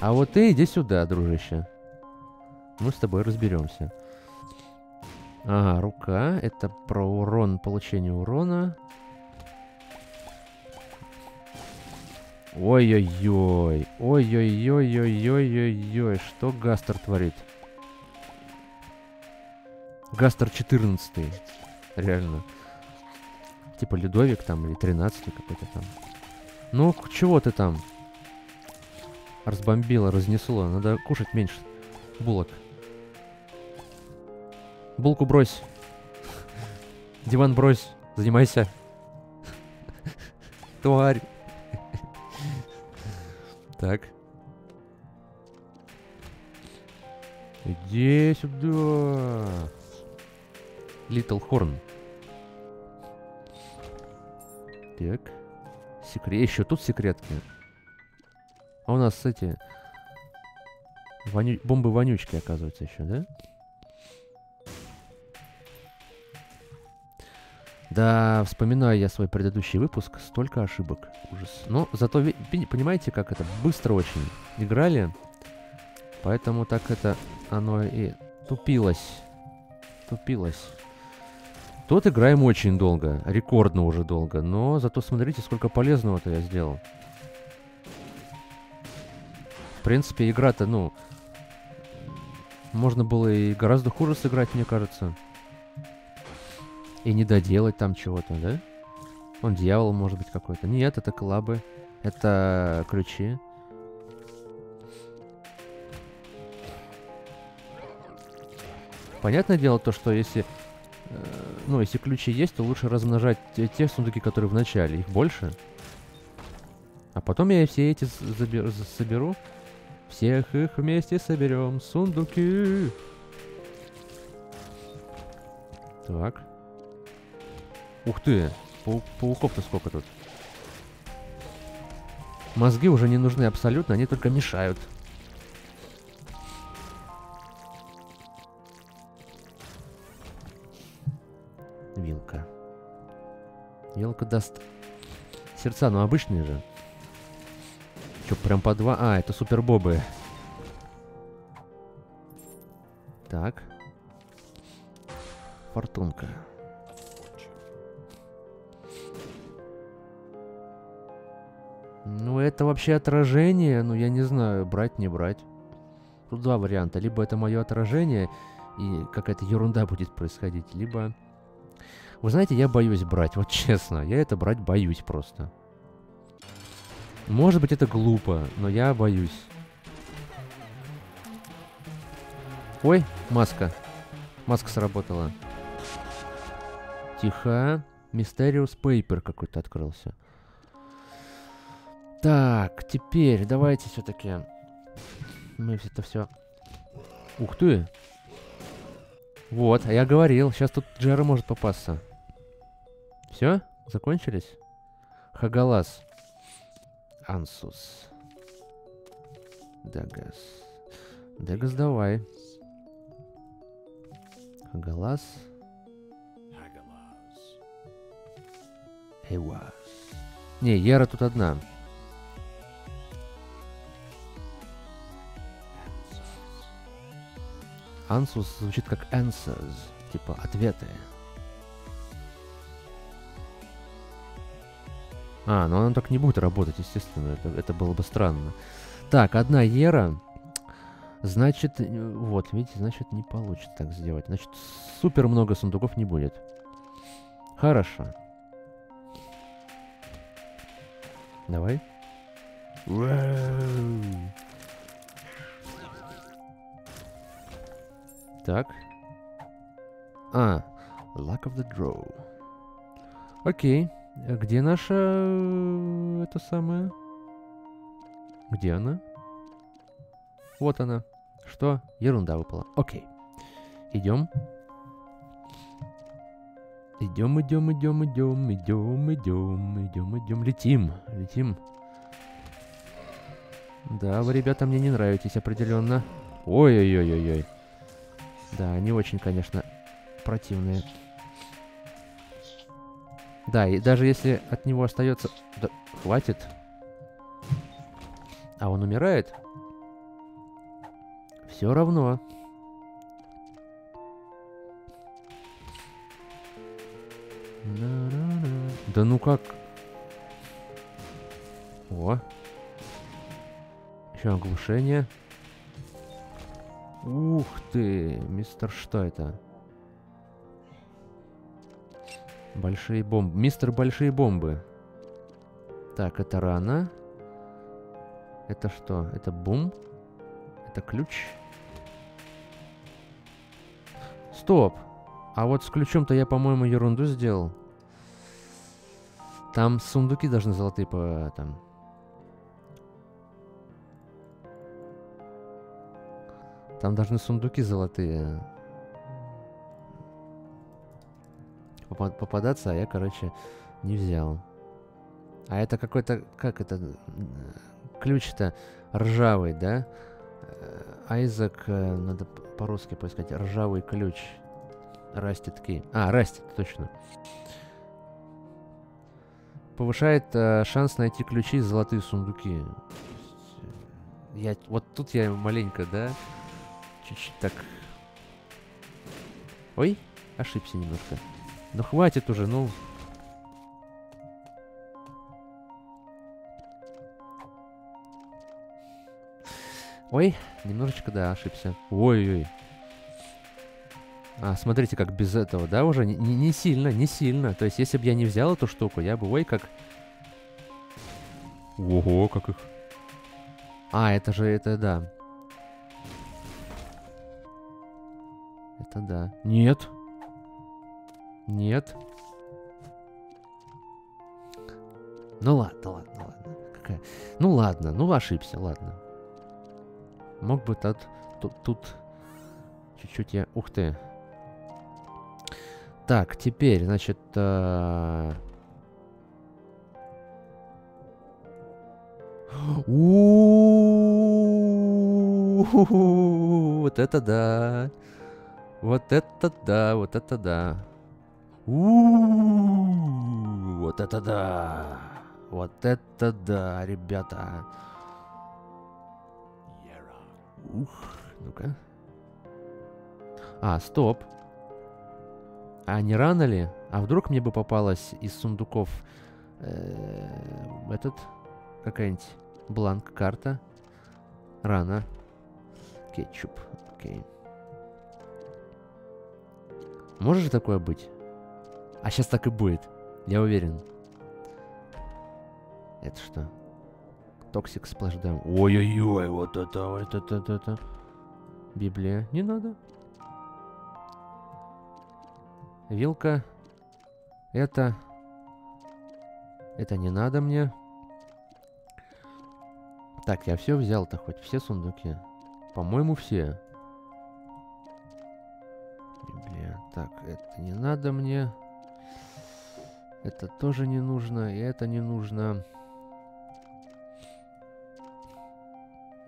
А вот ты иди сюда, дружище. Мы с тобой разберемся. Ага, рука. Это про урон, получение урона. Ой-ой-ой. Ой-ой-ой-ой-ой-ой-ой. Что Гастер творит? Гастер 14-й. Реально. Типа Людовик там, или 13-й какой-то там. Ну, чего ты там? Разбомбило, разнесло. Надо кушать меньше булок. Булку брось. Диван брось. Занимайся. Тварь. Так. Иди сюда. Литл Хорн. Так. Секрет. Еще тут секретки. А у нас эти... Бомбы-вонючки, оказывается, еще, да? Да, вспоминаю я свой предыдущий выпуск. Столько ошибок. Ужас. Но зато, понимаете, как это? Быстро очень играли. Поэтому так это оно и тупилось. Тут играем очень долго, рекордно уже долго, но зато смотрите, сколько полезного-то я сделал. В принципе, игра-то, ну, можно было и гораздо хуже сыграть, мне кажется. И не доделать там чего-то, да? Он дьявол, может быть, какой-то. Нет, это клабы, это ключи. Понятное дело то, что если... Ну, если ключи есть, то лучше размножать те сундуки, которые в начале. Их больше. А потом я все эти соберу. Всех их вместе соберем, сундуки. Так. Ух ты, пауков-то сколько тут. Мозги уже не нужны абсолютно, они только мешают. Вилка. Вилка даст сердца, но обычные же. Чё, прям по два? А, это супербобы. Так. Фортунка. Ну, это вообще отражение. Ну, я не знаю, брать, не брать. Тут два варианта. Либо это мое отражение, и какая-то ерунда будет происходить, либо... Вы знаете, я боюсь брать, вот честно. Я это брать боюсь просто. Может быть, это глупо, но я боюсь. Ой, маска. Маска сработала. Тихо. Mysterious Paper какой-то открылся. Так, теперь давайте все-таки... Мы это все... Ух ты! Вот, а я говорил, сейчас тут Джера может попасться. Все? Закончились? Хагалас. Ансус. Дагас. Дагас, давай. Хагалас. Эва. Не, Яра тут одна. Ансус звучит как answers, типа ответы. А, но она так не будет работать, естественно, это было бы странно. Так, одна Ера, значит, вот, видите, значит, не получится так сделать. Значит, супер много сундуков не будет. Хорошо. Давай. Так. А, Luck of the Draw. Окей. Где наша... Это самое? Где она? Вот она. Что? Ерунда выпала. Окей. Идем. Идем, идем, идем, идем, идем, идем, идем, идем. Летим, летим. Да, вы, ребята, мне не нравитесь определенно. Ой-ой-ой-ой-ой. Да, они очень, конечно, противные. Да, и даже если от него остается... Да, хватит. А он умирает? Все равно. Да ну как? О. Еще оглушение. Ух ты, мистер, что это? Большие бомбы. Мистер, большие бомбы. Так, это рана. Это что? Это бум. Это ключ. Стоп. А вот с ключом-то я, по-моему, ерунду сделал. Там сундуки должны золотые по... Там. Там должны сундуки золотые попадаться, а я, короче, не взял. А это какой-то... Как это? Ключ-то ржавый, да? Айзек, надо по-русски поискать. Ржавый ключ. Раститки. А, растит, точно. Повышает шанс найти ключи и золотые сундуки. Я... Вот тут я маленько, да? Чуть-чуть так. Ой, ошибся немножко. Ну хватит уже, ну. Ой, немножечко, да, ошибся. Ой-ой. А, смотрите, как без этого, да, уже? Не сильно, не сильно. То есть, если бы я не взял эту штуку, я бы, ой, как... Ого, как их... А, это же, это, да. Это да. Нет. Нет. Ну ладно, ладно, ладно. Какая... Ну ладно, ну ошибся, ладно. Мог бы тут чуть-чуть я... Ух ты. Так, теперь, значит... Вот это да! Вот это да! Вот это да! Вот это да! Вот это да, ребята! Ух, ну-ка. А, стоп. А не рано ли? А вдруг мне бы попалась из сундуков какая-нибудь бланк-карта? Рано. Кетчуп. Окей. Может же такое быть? А сейчас так и будет. Я уверен. Это что? Токсик сплэшдаун. Ой-ой-ой, вот это, это. Библия. Не надо. Вилка. Это. Это не надо мне. Так, я все взял-то хоть. Все сундуки. По-моему, все. Библия. Так, это не надо мне. Это тоже не нужно. И это не нужно.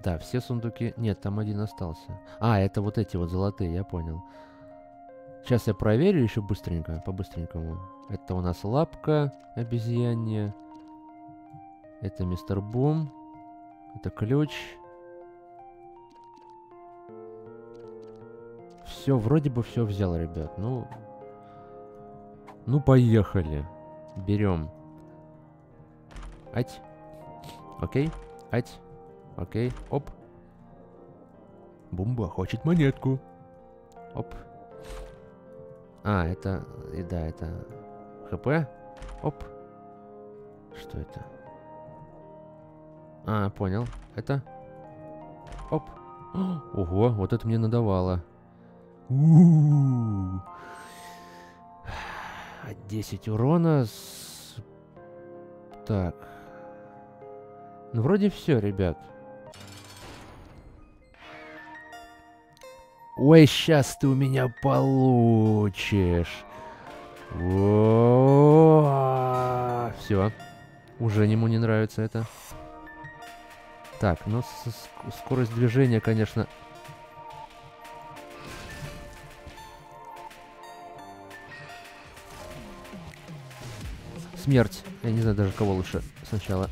Да, все сундуки... Нет, там один остался. А, это вот эти вот золотые, я понял. Сейчас я проверю еще быстренько, по-быстренькому. Это у нас лапка обезьянья. Это мистер Бум. Это ключ. Все, вроде бы все взял, ребят. Ну, поехали. Берем. Ать. Окей. Ать. Окей, оп. Бумба хочет монетку. Оп. А, это... И да, это... ХП. Оп. Что это? А, понял. Это... Оп. Ого, вот это мне надавало. 10 урона с... Так. Ну, вроде все, ребят. Ой, сейчас ты у меня получишь. Во-о-о-о-о-о. Все. Уже ему не нравится это. Так, но скорость движения, конечно... Смерть. Я не знаю даже, кого лучше сначала.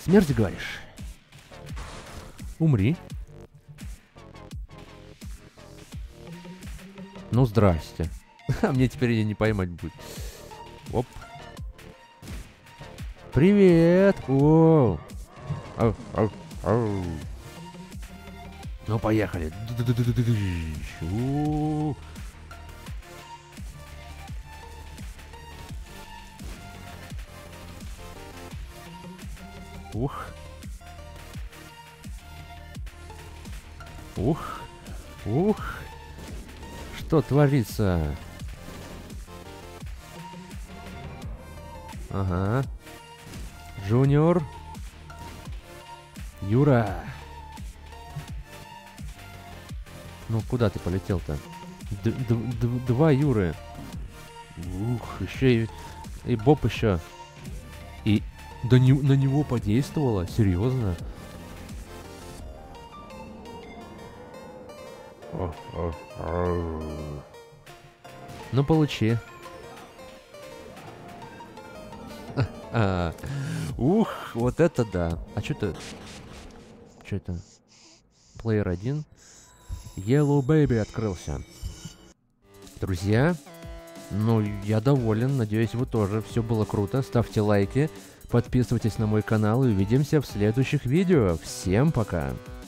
Смерть, говоришь? Умри. Ну, здрасте. А мне теперь ее не поймать будет. Оп. Привет. О. Ау, ау, ау. Ну, поехали. Ух. Ух. Ух. Что творится? Ага. Джуниор. Юра. Ну, куда ты полетел-то? Два Юры. Ух, еще и Боб еще. И да не, на него подействовало? Серьезно? Ну, получи. Ух, вот это да. А что это? Что это? Плеер 1. Yellow Baby открылся. Друзья, ну, я доволен. Надеюсь, вы тоже. Все было круто. Ставьте лайки. Подписывайтесь на мой канал и увидимся в следующих видео. Всем пока!